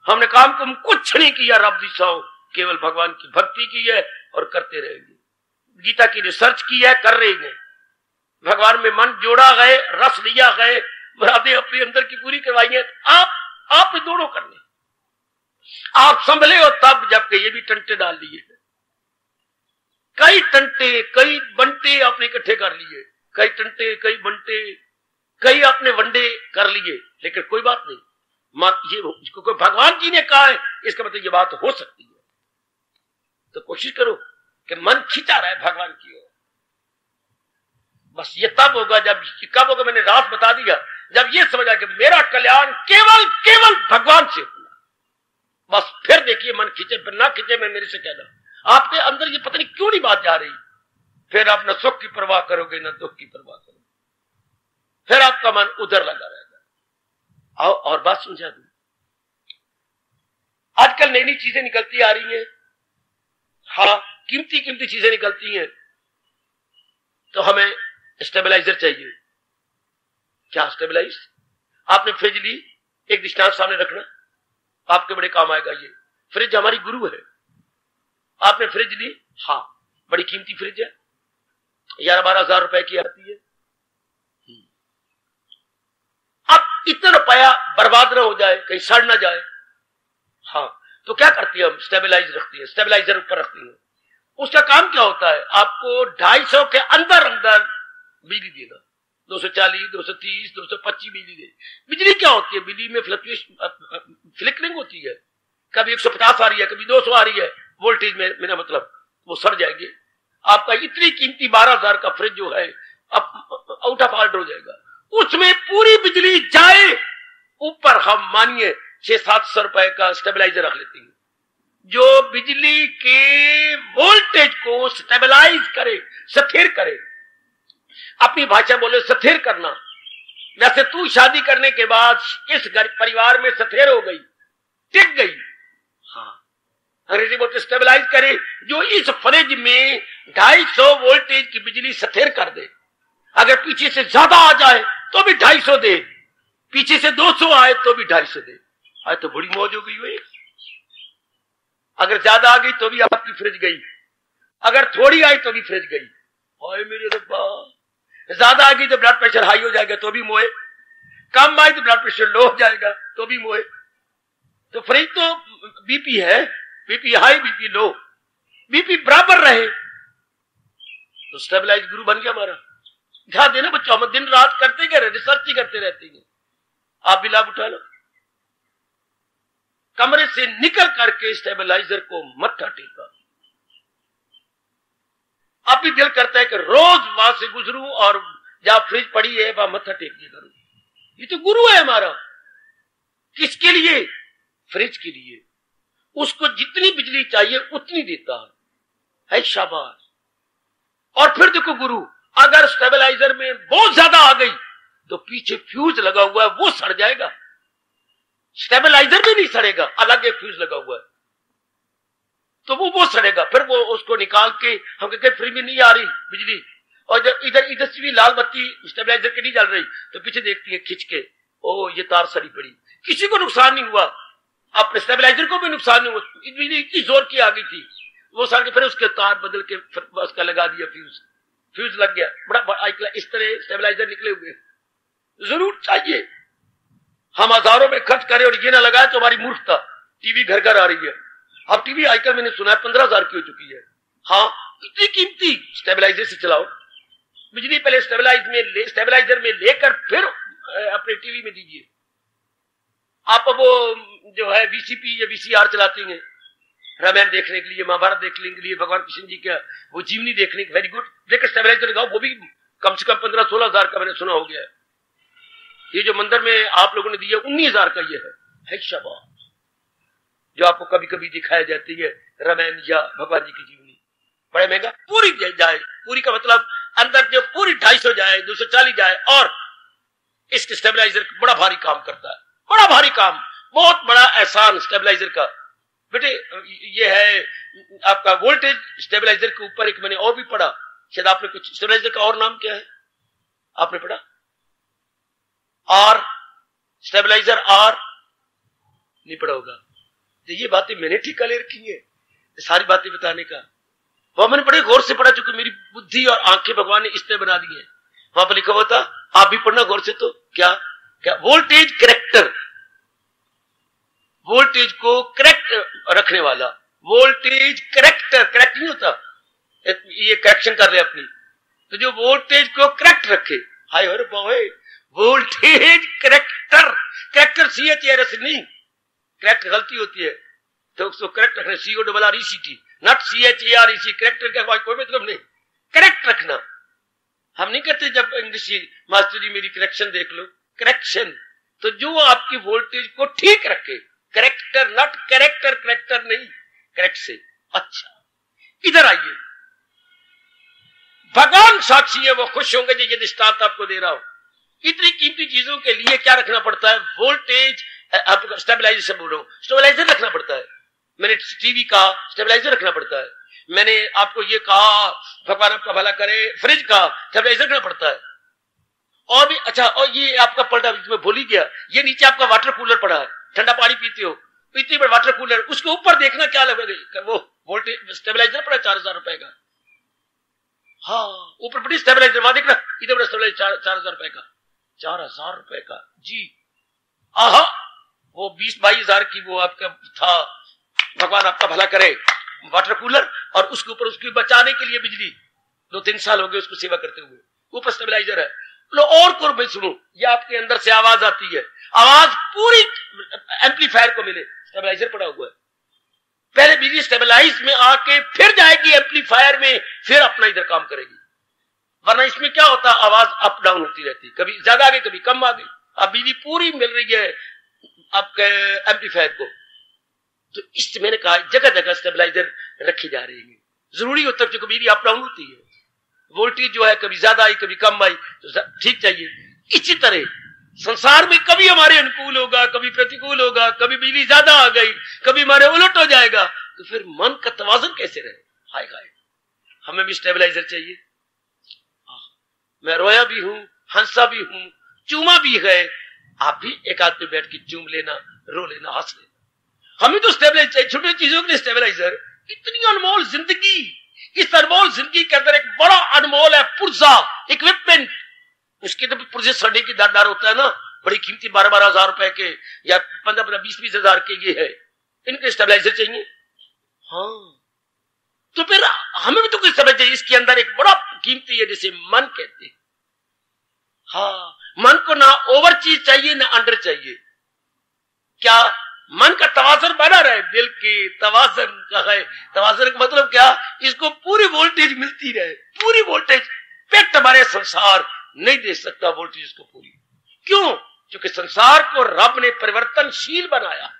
हमने काम को कुछ नहीं किया, रब दिशाओं केवल भगवान की भक्ति की है और करते रहेंगे। गीता की रिसर्च की है, कर रहे हैं, भगवान में मन जोड़ा गए, रस लिया गए, अपने अंदर की पूरी करवाई है। आप आप दोनों कर ले, आप संभले हो तब, जबकि ये भी टंटे डाल दिए, कई टंटे कई बंटे आपने इकट्ठे कर लिए, कई टंटे कई बंटे कई आपने वंडे कर लिए, लेकिन कोई बात नहीं। मां ये कोई भगवान जी ने कहा है, इसका मतलब ये बात हो सकती है। तो कोशिश करो कि मन खींचा रहा है भगवान की ओर। बस ये तब होगा, जब कब होगा मैंने रात बता दिया, जब ये समझा कि मेरा कल्याण केवल केवल भगवान से होगा। बस फिर देखिए मन खींचे ना खींचे, मैं मेरे से कहना, आपके अंदर ये पता नहीं क्यों नहीं बात जा रही। फिर आप न सुख की परवाह करोगे न दुख की परवाह करोगे, फिर आपका मन उधर लगा रहेगा। आओ और बात समझा दूं, आजकल नई नई चीजें निकलती आ रही हैं, हाँ कीमती कीमती चीजें निकलती हैं, तो हमें स्टेबलाइजर चाहिए। क्या स्टेबलाइज? आपने फ्रिज ली, एक दृष्टांत सामने रखना, आपके बड़े काम आएगा। ये फ्रिज हमारी गुरु है। आपने फ्रिज ली, हाँ बड़ी कीमती फ्रिज है, ग्यारह बारह हजार रुपए की आती है। अब इतना रुपया बर्बाद ना हो जाए, कहीं सड़ ना जाए, हाँ तो क्या करती है हम, स्टेबलाइज रखती है, स्टेबलाइजर ऊपर रखती है। उसका काम क्या होता है, आपको ढाई सौ के अंदर अंदर बिजली देना, दो सौ चालीस दो सौ तीस दो सौ पच्चीस बिजली देना। बिजली क्या होती है, बिजली में फ्लक्चुएशन फ्लिकरिंग होती है, कभी एक सौ पचास आ रही है, कभी दो सौ आ रही है वोल्टेज में, मेरा मतलब वो सड़ जाएगी। आपका इतनी कीमती बारह हजार का फ्रिज जो है अब आउट ऑफ ऑर्डर हो जाएगा, उसमें पूरी बिजली जाए। ऊपर हम मानिए छह सात सौ रुपए का स्टेबलाइजर रख लेते हैं, जो बिजली के वोल्टेज को स्टेबलाइज करे, स्थिर करे। अपनी भाषा बोले स्थिर करना। जैसे तू शादी करने के बाद इस घर परिवार में स्थिर हो गई, टिक गई, हाँ अंग्रेजी बोलते स्टेबलाइज करे, जो इस फ्रिज में दो सौ पचास वोल्टेज की बिजली स्थिर कर दे। अगर पीछे से ज्यादा आ जाए तो भी दो सौ पचास दे, पीछे से दो सौ आए तो भी दो सौ पचास दे। आज तो बड़ी मौज हो गई हुई। अगर ज्यादा आ गई तो भी आपकी फ्रिज गई, अगर थोड़ी आई तो भी फ्रिज गई। हाय मेरे रब्बा, ज्यादा आ गई तो ब्लड प्रेशर हाई हो जाएगा तो भी मोए, कम आई तो ब्लड प्रेशर लो हो जाएगा तो भी मोए। तो फ्रिज तो बीपी है, BP high BP low, BP बराबर रहे तो स्टेबलाइज गुरु बन गया हमारा। ध्यान देना बच्चों, हम दिन रात करते गए, रिसर्च ही करते रहते हैं। आप भी लाभ उठा लो, कमरे से निकल करके स्टेबलाइजर को मत्था टेका। अब भी दिल करता है कि रोज वहां से गुजरूं और जहां फ्रिज पड़ी है वहां मत्था टेक दिया करूं। ये तो गुरु है हमारा। किसके लिए? फ्रिज के लिए। उसको जितनी बिजली चाहिए उतनी देता है, है शाबाश। और फिर देखो गुरु, अगर स्टेबलाइजर में बहुत ज्यादा आ गई तो पीछे फ्यूज लगा हुआ है, वो सड़ जाएगा। स्टेबलाइजर में नहीं सड़ेगा, अलग एक फ्यूज लगा हुआ है तो वो वो सड़ेगा। फिर वो उसको निकाल के हम कहते फ्री में नहीं आ रही बिजली, और इधर इधर से भी लाल बत्ती स्टेबलाइजर के नहीं जल रही तो पीछे देखती है खिंच के, ओ ये तार सड़ी पड़ी। किसी को नुकसान नहीं हुआ, अपने स्टेबलाइजर को भी नुकसान नहीं हुआ, बिजली इतनी जोर की आ गई थी वो सड़ के। फिर उसके तार बदल के उसका लगा दिया फ्यूज, फ्यूज लग गया। बड़ा इस तरह स्टेबलाइजर निकले हुए। जरूर चाहिए, हम हजारों में खर्च करें और ये ना लगाए तो हमारी मूर्खता। टीवी घर घर आ रही है अब, टीवी आजकल मैंने सुना है पंद्रह हजार की हो चुकी है। हाँ, इतनी कीमती। स्टेबलाइजर से चलाओ, बिजली पहले स्टेबलाइज में ले, स्टेबलाइजर में लेकर फिर अपने टीवी में दीजिए। आप वो जो है वीसीपी या वीसीआर चलाते हैं, रामायण देखने के लिए, महाभारत देखने के लिए, भगवान कृष्ण जी का वो जीवनी देखने के, वेरी गुड, लेकर स्टेबलाइजर लगाओ। वो भी कम से कम पंद्रह सोलह हजार का मैंने सुना हो गया है। ये जो मंदिर में आप लोगों ने दिया उन्नीस हजार का ये है, शाबाश। जो आपको कभी कभी दिखाया जाती है रामायण या भगवान जी की जीवनी, बड़े महंगा। पूरी जाए, पूरी का मतलब अंदर जो पूरी ढाई सौ जाए, दो सौ चालीस जाए। और इसके स्टेबलाइजर बड़ा भारी काम करता है, बड़ा भारी काम, बहुत बड़ा एहसान स्टेबलाइजर का। बेटे ये है आपका वोल्टेज स्टेबलाइजर के ऊपर। एक मैंने और भी पढ़ा, शायद आपने कुछ, स्टेबलाइजर का और नाम क्या है आपने पढ़ा? आर स्टेबलाइजर आर नहीं पड़ा होगा। तो ये बातें मैंने ठेका ले रखी है सारी बातें बताने का। वह मैंने बड़े गौर से पढ़ा चूंकि मेरी बुद्धि और आंखें भगवान ने इस तरह बना दी है। वहां पर लिखा हुआ था, आप भी पढ़ना गौर से। तो क्या क्या वोल्टेज करेक्टर, वोल्टेज को करेक्ट रखने वाला, वोल्टेज करेक्टर। करेक्ट नहीं होता, ये करेक्शन कर रहे अपनी। तो जो वोल्टेज को करेक्ट रखे, हाय और bye, voltage corrector. Corrector C H R S नहीं, करेक्ट गलती होती है तो उसको करेक्ट रखना, C O double R E C T, not C H A R E C. Corrector का कोई मतलब नहीं, करेक्ट रखना। हम नहीं करते, जब इंग्लिश मास्टर जी मेरी करेक्शन देख लो, करेक्शन। तो जो आपकी वोल्टेज को ठीक रखे, करेक्टर, नॉट करेक्टर। करेक्टर नहीं, करेक्ट से अच्छा। इधर आइए, भगवान साक्षी है, वो खुश होंगे जो ये दृष्टांत आपको दे रहा हो। इतनी कीमती चीजों के लिए क्या रखना पड़ता है? वोल्टेज, आप स्टेबलाइजर से बोल रहा हूं, स्टेबलाइजर रखना पड़ता है। मैंने टीवी का स्टेबलाइजर रखना पड़ता है, मैंने आपको ये कहा भगवान आपका भला करे, फ्रिज का स्टेबलाइजर रखना पड़ता है। और भी अच्छा, और ये आपका पलटा में भूल ही गया, ये नीचे आपका वाटर कूलर पड़ा है, ठंडा पानी पीते हो, इतनी बड़ी वाटर कूलर, उसके ऊपर देखना क्या लगेगा, वो वोल्टेज स्टेबलाइजर पड़ा चार हजार रुपए का। हाँ, ऊपर बड़ी स्टेबलाइजर, वहां देखना इधर बड़ा स्टेबलाइजर चार हजार रुपए का, चार हजार रुपए का जी। आहा, वो बीस बाईस हजार की वो आपका था, भगवान आपका भला करे, वाटर कूलर। और उसके ऊपर उसकी बचाने के लिए बिजली, दो तीन साल हो गए उसको सेवा करते हुए, ऊपर स्टेबलाइजर है। लो और कुर्ब में सुनो, ये आपके अंदर से आवाज आती है, आवाज पूरी एम्पलीफायर को मिले, स्टेबलाइजर पड़ा हुआ है। पहले बिजली स्टेबलाइज में आके फिर जाएगी एम्पलीफायर में, फिर अपना इधर काम करेगी। वरना इसमें क्या होता, आवाज अप डाउन होती रहती, कभी ज्यादा आ गई कभी कम आ गई। अब बिजली पूरी मिल रही है आपके एम्पलीफायर को। तो इस मैंने कहा जगह जगह स्टेबलाइजर रखी जा रही है, जरूरी होता है क्योंकि बिजली अप डाउन होती है, वोल्टेज जो है कभी ज्यादा आई कभी कम आई, तो ठीक चाहिए। इसी तरह संसार में कभी हमारे अनुकूल होगा, कभी प्रतिकूल होगा, कभी बिजली ज्यादा आ गई, कभी हमारे उलट हो जाएगा, तो फिर मन का तवाज़ुन कैसे रहे? हाय हाय, हमें भी स्टेबलाइजर चाहिए। मैं रोया भी हूं, हंसा भी हूं, चूमा भी है, आप भी एक आध पे बैठ के चूम लेना, रो लेना, हंस लेना। हमें तो स्टेबलाइजर चाहिए, छोटी चीजों के लिए स्टेबलाइजर। इतनी अनमोल जिंदगी, इस अनमोल जिंदगी के अंदर एक बड़ा अनमोल है पुर्जा, इक्विपमेंट। उसके तो पुर्जे सड़े की दारदार होता है ना, बड़ी कीमती, बारह बारह हजार रुपए के या पंद्रह पंद्रह बीस बीस हजार के ये है। इनके स्टेबलाइजर चाहिए, हाँ। तो फिर हमें भी तो कुछ समझ चाहिए। इसके अंदर एक बड़ा कीमती है जिसे मन कहते हैं। हाँ, मन को ना ओवर चीज चाहिए ना अंडर चाहिए। क्या मन का तवाज़ुन बना रहे, दिल की तवाज़ुन का है। तवाज़ुन का मतलब क्या, इसको पूरी वोल्टेज मिलती रहे, पूरी वोल्टेज। पेट हमारे संसार नहीं दे सकता वोल्टेज को पूरी। क्यों? क्योंकि संसार को रब ने परिवर्तनशील बनाया।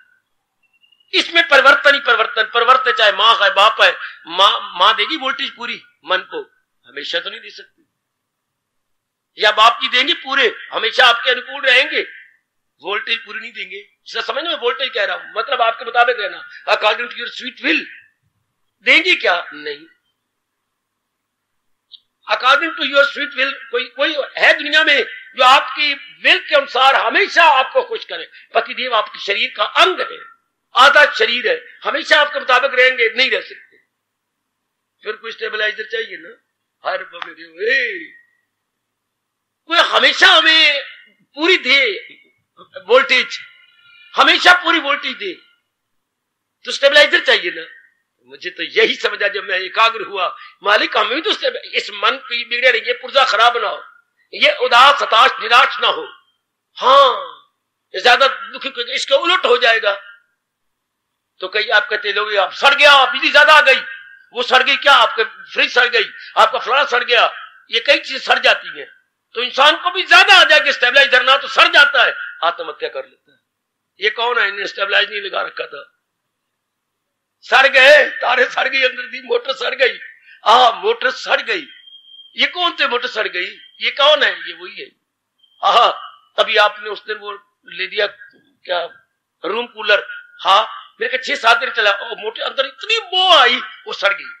इसमें परिवर्तन ही परिवर्तन, परिवर्तन चाहे माँ है बाप है। माँ माँ देगी वोल्टेज पूरी मन को, हमेशा तो नहीं दे सकती। या बाप जी देंगे पूरे, हमेशा आपके अनुकूल रहेंगे, वोल्टेज पूरी नहीं देंगे। समझ में वोल्टेज कह रहा हूं, मतलब आपके मुताबिक रहना, according to your sweet will. देंगे क्या? नहीं, according to your sweet will. कोई कोई है दुनिया में जो आपकी विल के अनुसार हमेशा आपको खुश करे। पतिदेव आपके शरीर का अंग है, आधा शरीर है, हमेशा आपके मुताबिक रहेंगे, नहीं रह सकते। फिर कोई स्टेबलाइजर चाहिए ना। हर कोई हमेशा हमें पूरी दे वोल्टेज, हमेशा पूरी वोल्टेज दे, तो स्टेबलाइजर चाहिए ना। मुझे तो यही समझा जब मैं एकाग्र हुआ, मालिक हमें तो इस मन की बिगड़े नहीं, ये पुर्जा खराब ना हो, ये उदास हताश निराश ना हो। हाँ, ज्यादा दुखी इसके उलट हो जाएगा। तो कहीं आप कहते लोगे आप सड़ गया, बिजली ज्यादा आ गई, वो सड़ गई, क्या आपका फ्रिज सड़ गई, आपका फलाना सड़ गया, ये कई चीज सड़ जाती है। तो इंसान को भी ज्यादा आ जाएगा स्टेबलाइजर ना तो सड़ जाता है, आत्महत्या कर लेता है। ये कौन है, इन्हें स्टेबलाइज नहीं लगा रखा था। सड़ गए तारे, सड़ गई अंदर थी मोटर, सड़ गई आ मोटर सड़ गई। ये कौन थे, मोटर सड़ गई, ये कौन है, ये वही है। आह, तभी आपने उस दिन वो ले दिया क्या, रूम कूलर। हाँ, मेरे कहा छह सात दिन चला, मोटर अंदर इतनी बो आई, वो सड़ गई।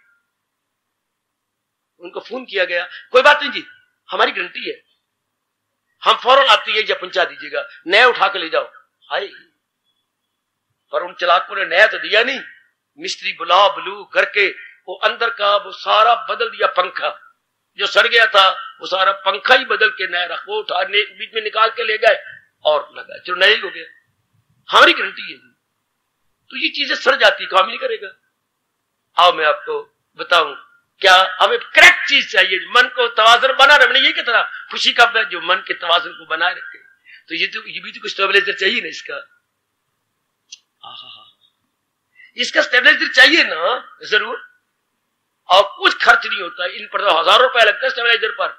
उनको फोन किया गया, कोई बात नहीं जी, हमारी गारंटी है, हम फौरन आती है, जब पहुंचा दीजिएगा, नया उठा के ले जाओ। हाय, पर उन चालाकों ने नया तो दिया नहीं, मिस्त्री बुला बुलू करके वो अंदर का वो सारा बदल दिया। पंखा जो सड़ गया था वो सारा पंखा ही बदल के नया रख, वो उठा बीच में निकाल के ले गए और लगा, जो नया ही हो गया। हमारी गारंटी है। तो ये चीजें सड़ जाती, काम नहीं करेगा। आओ मैं आपको बताऊं, क्या हमें करेक्ट चीज चाहिए, मन को तवाज़ुन बना रखने। ये कितना खुशी का जो मन के तवाज़ुन को बनाए रखे। तो ये तो ये भी तो कुछ स्टेबलाइजर चाहिए ना इसका। आहा, इसका स्टेबलाइजर चाहिए ना जरूर। और कुछ खर्च नहीं होता इन पर, तो हजारों रुपया लगता है स्टेबलाइजर पर।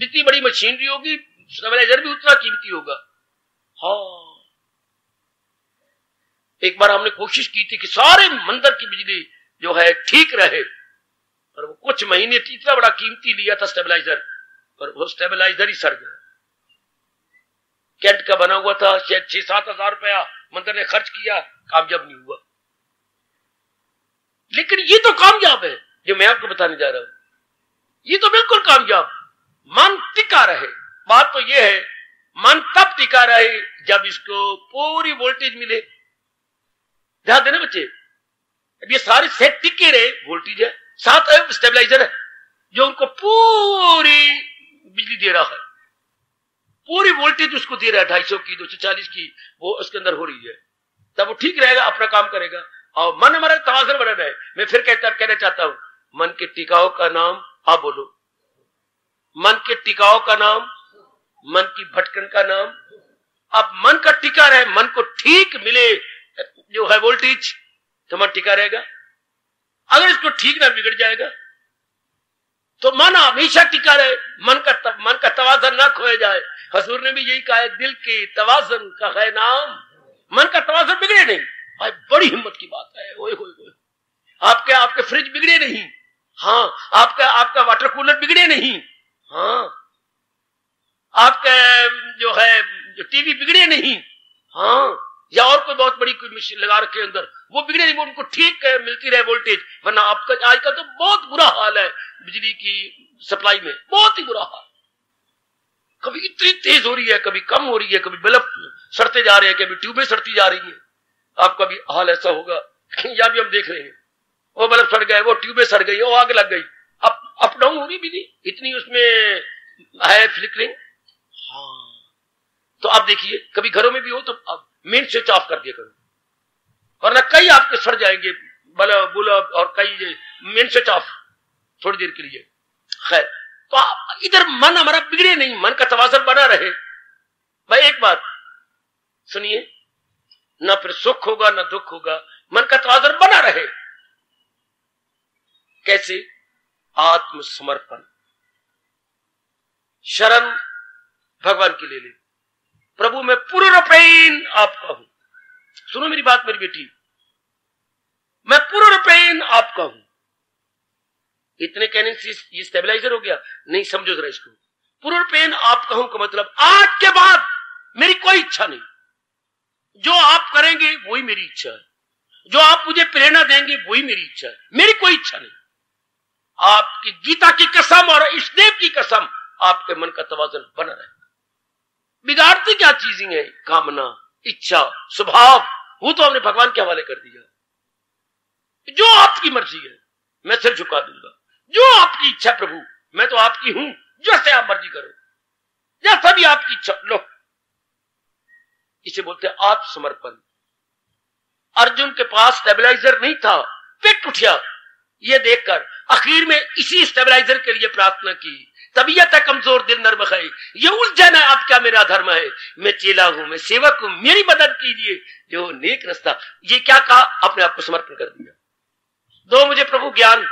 जितनी बड़ी मशीनरी होगी स्टेबलाइजर भी उतना कीमती होगा। हाँ, एक बार हमने कोशिश की थी कि सारे मंदिर की बिजली जो है ठीक रहे, और वो कुछ महीने इतना बड़ा कीमती लिया था स्टेबलाइजर, पर वो स्टेबलाइजर ही सड़ गया। कैंट का बना हुआ था, शायद छह सात हजार रुपया मंदिर ने खर्च किया, कामयाब नहीं हुआ। लेकिन ये तो कामयाब है जो मैं आपको बताने जा रहा हूं, ये तो बिल्कुल कामयाब। मन टिका रहे, बात तो ये है मन तब टिका रहे जब इसको पूरी वोल्टेज मिले। ध्यान देना बच्चे, अब ये सारे सेट टिके रहे, वोल्टेज है साथ स्टेबलाइजर है जो उनको पूरी बिजली दे रहा है, पूरी वोल्टेज उसको दे रहा है, ढाई सौ की दो सौ चालीस की वो उसके अंदर हो रही है, तब वो ठीक रहेगा, अपना काम करेगा। और मन हमारा तवाज़ुन बना रहे। मैं फिर कहता कहना चाहता हूं, मन के टिकाव का नाम आप बोलो, मन के टिकाव का नाम, मन की भटकन का नाम। अब मन का टिका रहे, मन को ठीक मिले जो है वोल्टेज, तो मन टिका रहेगा। अगर इसको ठीक ना बिगड़ जाएगा तो मन हमेशा टिका रहे, मन का तव, मन का तवाज़ुन ना खोया जाए। हजूर ने भी यही कहा है, दिल के तवाज़ुन का है नाम, मन का तवाज़ुन बिगड़े नहीं। भाई बड़ी हिम्मत की बात है। ओए होए होए, आपके आपके फ्रिज बिगड़े नहीं। हाँ, आपका आपका वाटर कूलर बिगड़े नहीं। हाँ, आपका जो है जो टीवी बिगड़े नहीं। हाँ, या और कोई बहुत बड़ी कोई मशीन लगा रखे अंदर, वो बिगड़े नहीं, वो उनको ठीक मिलती रहे वोल्टेज। वरना आपका आजकल तो बहुत बुरा हाल है बिजली की सप्लाई में, बहुत ही बुरा हाल। कभी इतनी तेज हो रही है, कभी कम हो रही है, कभी बल्ब सड़ते जा रहे हैं, कभी ट्यूबें सड़ती जा रही है। आपका भी हाल ऐसा होगा, या भी हम देख रहे हैं, वो बल्ब सड़ गए, वो ट्यूबें सड़ गई, वो आग लग गई। अब अप डाउन हो रही बिजली, इतनी उसमें है फ्लिकरिंग। हाँ, तो आप देखिए कभी घरों में भी हो तो मेन स्विच ऑफ कर दिया करो, वरना कई आपके सड़ जाएंगे बलब बुलब और कई मिनट ऑफ थोड़ी देर के लिए। खैर तो इधर मन हमारा बिगड़े नहीं, मन का तवाज़ुन बना रहे। भाई एक बात सुनिए, ना फिर सुख होगा ना दुख होगा, मन का तवाज़ुन बना रहे। कैसे? आत्मसमर्पण, शरण भगवान की ले ले, प्रभु मैं पूर्णरूपेण आपका हूं। सुनो मेरी बात मेरी बेटी, मैं पूर्णरूपेण आपका हूं। इतने कहने से ये स्टेबलाइजर हो गया? नहीं, समझो जरा इसको। पूर्णरूपेण आपका हूं का मतलब आज के बाद मेरी कोई इच्छा नहीं, जो आप करेंगे वही मेरी इच्छा है, जो आप मुझे प्रेरणा देंगे वही मेरी इच्छा है, मेरी कोई इच्छा नहीं। आपकी गीता की कसम और इष्टदेव की कसम, आपके मन का तवाज़ुन बना रहे। बिगाड़ती क्या चीजें हैं? कामना, इच्छा, स्वभाव, वो तो हमने भगवान के हवाले कर दिया। जो आपकी मर्जी है मैं सिर झुका दूंगा, जो आपकी इच्छा प्रभु मैं तो आपकी हूं, जैसे आप मर्जी करो, जैसा भी आपकी इच्छा लो। इसे बोलते हैं आत्मसमर्पण। अर्जुन के पास स्टेबलाइजर नहीं था, पेट उठा यह देखकर आखिर में इसी स्टेबलाइजर के लिए प्रार्थना की। तबीयत है कमजोर, दिल नर्म है, ये उलझन है, आप क्या मेरा धर्म है, मैं चेला हूं, मैं सेवक हूं, मेरी मदद कीजिए, जो नेक रास्ता। ये क्या कहा? अपने आप को समर्पण कर दिया। दो मुझे प्रभु ज्ञान,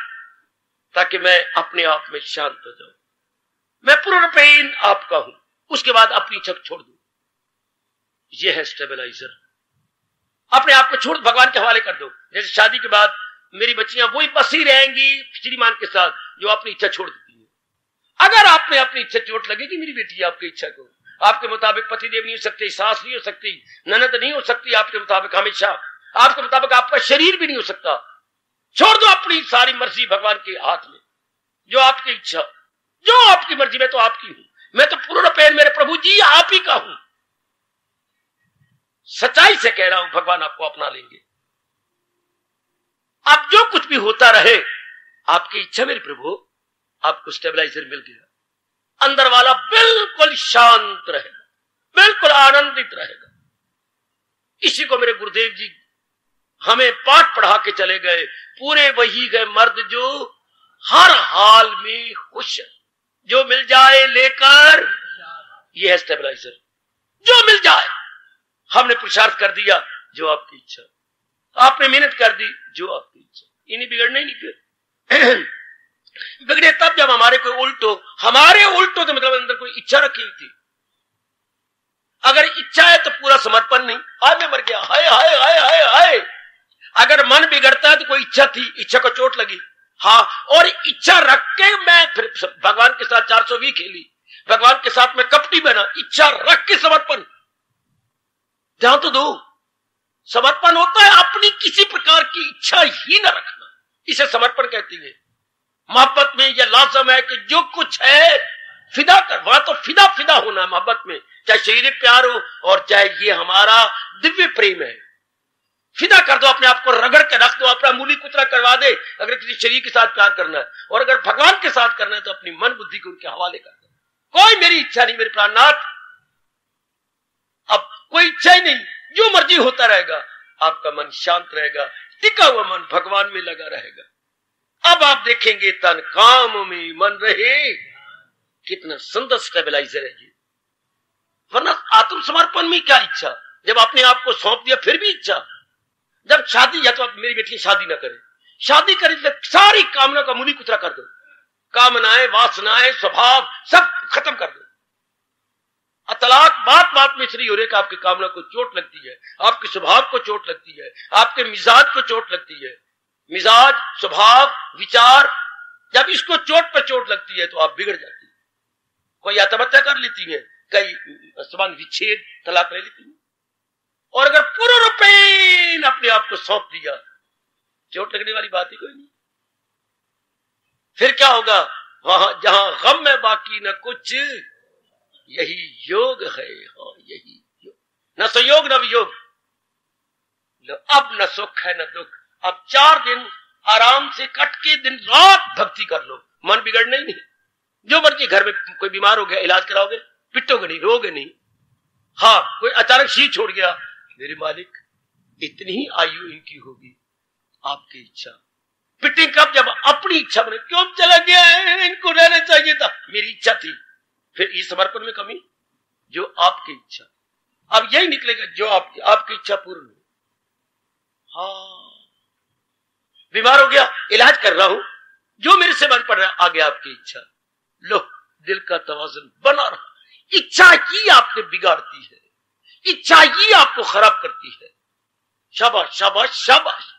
ताकि मैं अपने आप में शांत हो जाऊं, मैं पूर्णरूपेण आपका हूं। उसके बाद अपनी इच्छा छोड़ दो, यह है स्टेबलाइजर। अपने आप को छोड़ भगवान के हवाले कर दो। जैसे शादी के बाद मेरी बच्चियां वही बसी रहेंगी श्रीमान के साथ जो अपनी इच्छा छोड़ देती है। अगर आप में अपनी इच्छा चोट लगेगी मेरी बेटी, आपकी इच्छा को, आपके मुताबिक पतिदेव नहीं हो सकते, सास नहीं हो सकती, ननद नहीं हो सकती आपके मुताबिक, हमेशा आपके मुताबिक आपका शरीर भी नहीं हो सकता। छोड़ दो अपनी सारी मर्जी भगवान के हाथ में, जो आपकी इच्छा, जो आपकी मर्जी, मैं तो आपकी हूं, मैं तो पूर्णरूपेण मेरे प्रभु जी आप ही का हूं। सच्चाई से कह रहा हूं, भगवान आपको अपना लेंगे। आप जो कुछ भी होता रहे आपकी इच्छा मेरे प्रभु। आपको स्टेबलाइजर मिल गया, अंदर वाला बिल्कुल शांत रहेगा, बिल्कुल आनंदित रहेगा। इसी को मेरे गुरुदेव जी हमें पाठ पढ़ा के चले गए, पूरे वही गए मर्द जो हर हाल में खुश है, जो मिल जाए लेकर, यह है स्टेबलाइजर। जो मिल जाए, हमने पुरुषार्थ कर दिया जो आपकी इच्छा, आपने मेहनत कर दी जो आपकी इच्छा। इन्हें बिगड़ना ही नहीं, फिर बिगड़े तब जब हमारे कोई उल्टो, हमारे उल्टो तो मतलब अंदर कोई इच्छा रखी हुई थी। अगर इच्छा है तो पूरा समर्पण नहीं, हाय मैं मर गया, हाय हाय हाय हाय हाय। अगर मन बिगड़ता है तो कोई इच्छा थी, इच्छा को चोट लगी, हाँ, और इच्छा रख के मैं फिर भगवान के साथ चार सौ भी खेली, भगवान के साथ मैं कपटी बना, इच्छा रख के समर्पण। ध्यान तो दो, समर्पण होता है अपनी किसी प्रकार की इच्छा ही ना रखना, इसे समर्पण कहती है। मोहब्बत में यह लाजम है कि जो कुछ है फिदा कर, वहां तो फिदा फिदा होना है मोहब्बत में, चाहे शरीर प्यार हो और चाहे ये हमारा दिव्य प्रेम है। फिदा कर दो अपने आप को, रगड़ के रख दो, अपना मूली कुतरा करवा दे अगर किसी शरीर के साथ प्यार करना है। और अगर भगवान के साथ करना है तो अपनी मन बुद्धि को उनके हवाले कर दो। कोई मेरी इच्छा नहीं मेरे प्राणनाथ, अब कोई इच्छा ही नहीं, जो मर्जी होता रहेगा। आपका मन शांत रहेगा, टिका हुआ मन भगवान में लगा रहेगा। अब आप देखेंगे तन काम में मन रहे, कितना सुंदर स्टेबलाइजर है ये। वरना आत्मसमर्पण में क्या इच्छा, जब आपने आपको सौंप दिया फिर भी इच्छा। जब शादी, या तो आप मेरी बेटी शादी ना करे, शादी करे तो सारी कामना का मूली कुतरा कर दो, कामनाएं वासनाएं स्वभाव सब खत्म कर दो। तलाक बात बात में श्री हो रहे कि आपकी कामना को चोट लगती है, आपके स्वभाव को चोट लगती है, आपके मिजाज को चोट लगती है। मिजाज, स्वभाव, विचार, जब इसको चोट पर चोट लगती है तो आप बिगड़ जाती है। कोई आत्महत्या कर लेती है, कई समान विच्छेद तलाक ले लेती है। और अगर पूर्णरूपेण अपने आप को सौंप दिया, चोट लगने वाली बात ही कोई नहीं। फिर क्या होगा? वहां जहां गम में बाकी न कुछ, यही योग है। हाँ, यही योग, न संयोग न वियोग। अब न सुख है न दुख। अब चार दिन आराम से कट के दिन रात भक्ति कर लो, मन बिगड़ना ही नहीं। जो मर्जी, घर में कोई बीमार हो गया इलाज कराओगे, पिटोगे नहीं, रोगे नहीं। हाँ, कोई अचानक शीश छोड़ गया, मेरे मालिक इतनी ही आयु इनकी होगी, आपकी इच्छा। पिटिंग कब? जब अपनी इच्छा बने। क्यों चला गया है? इनको रहना चाहिए था, मेरी इच्छा थी। फिर इस समर्पण में कमी, जो आपकी इच्छा। अब यही निकलेगा जो आपकी आपकी इच्छा पूर्ण हो। हाँ, बीमार हो गया, इलाज कर रहा हूं, जो मेरे से मन पड़ रहा है आ गया आपकी इच्छा। लो, दिल का तवाज़ुन बना रहा। इच्छा ही आपको बिगाड़ती है, इच्छा ही आपको खराब करती है। शाबाश शाबाश शाबाश।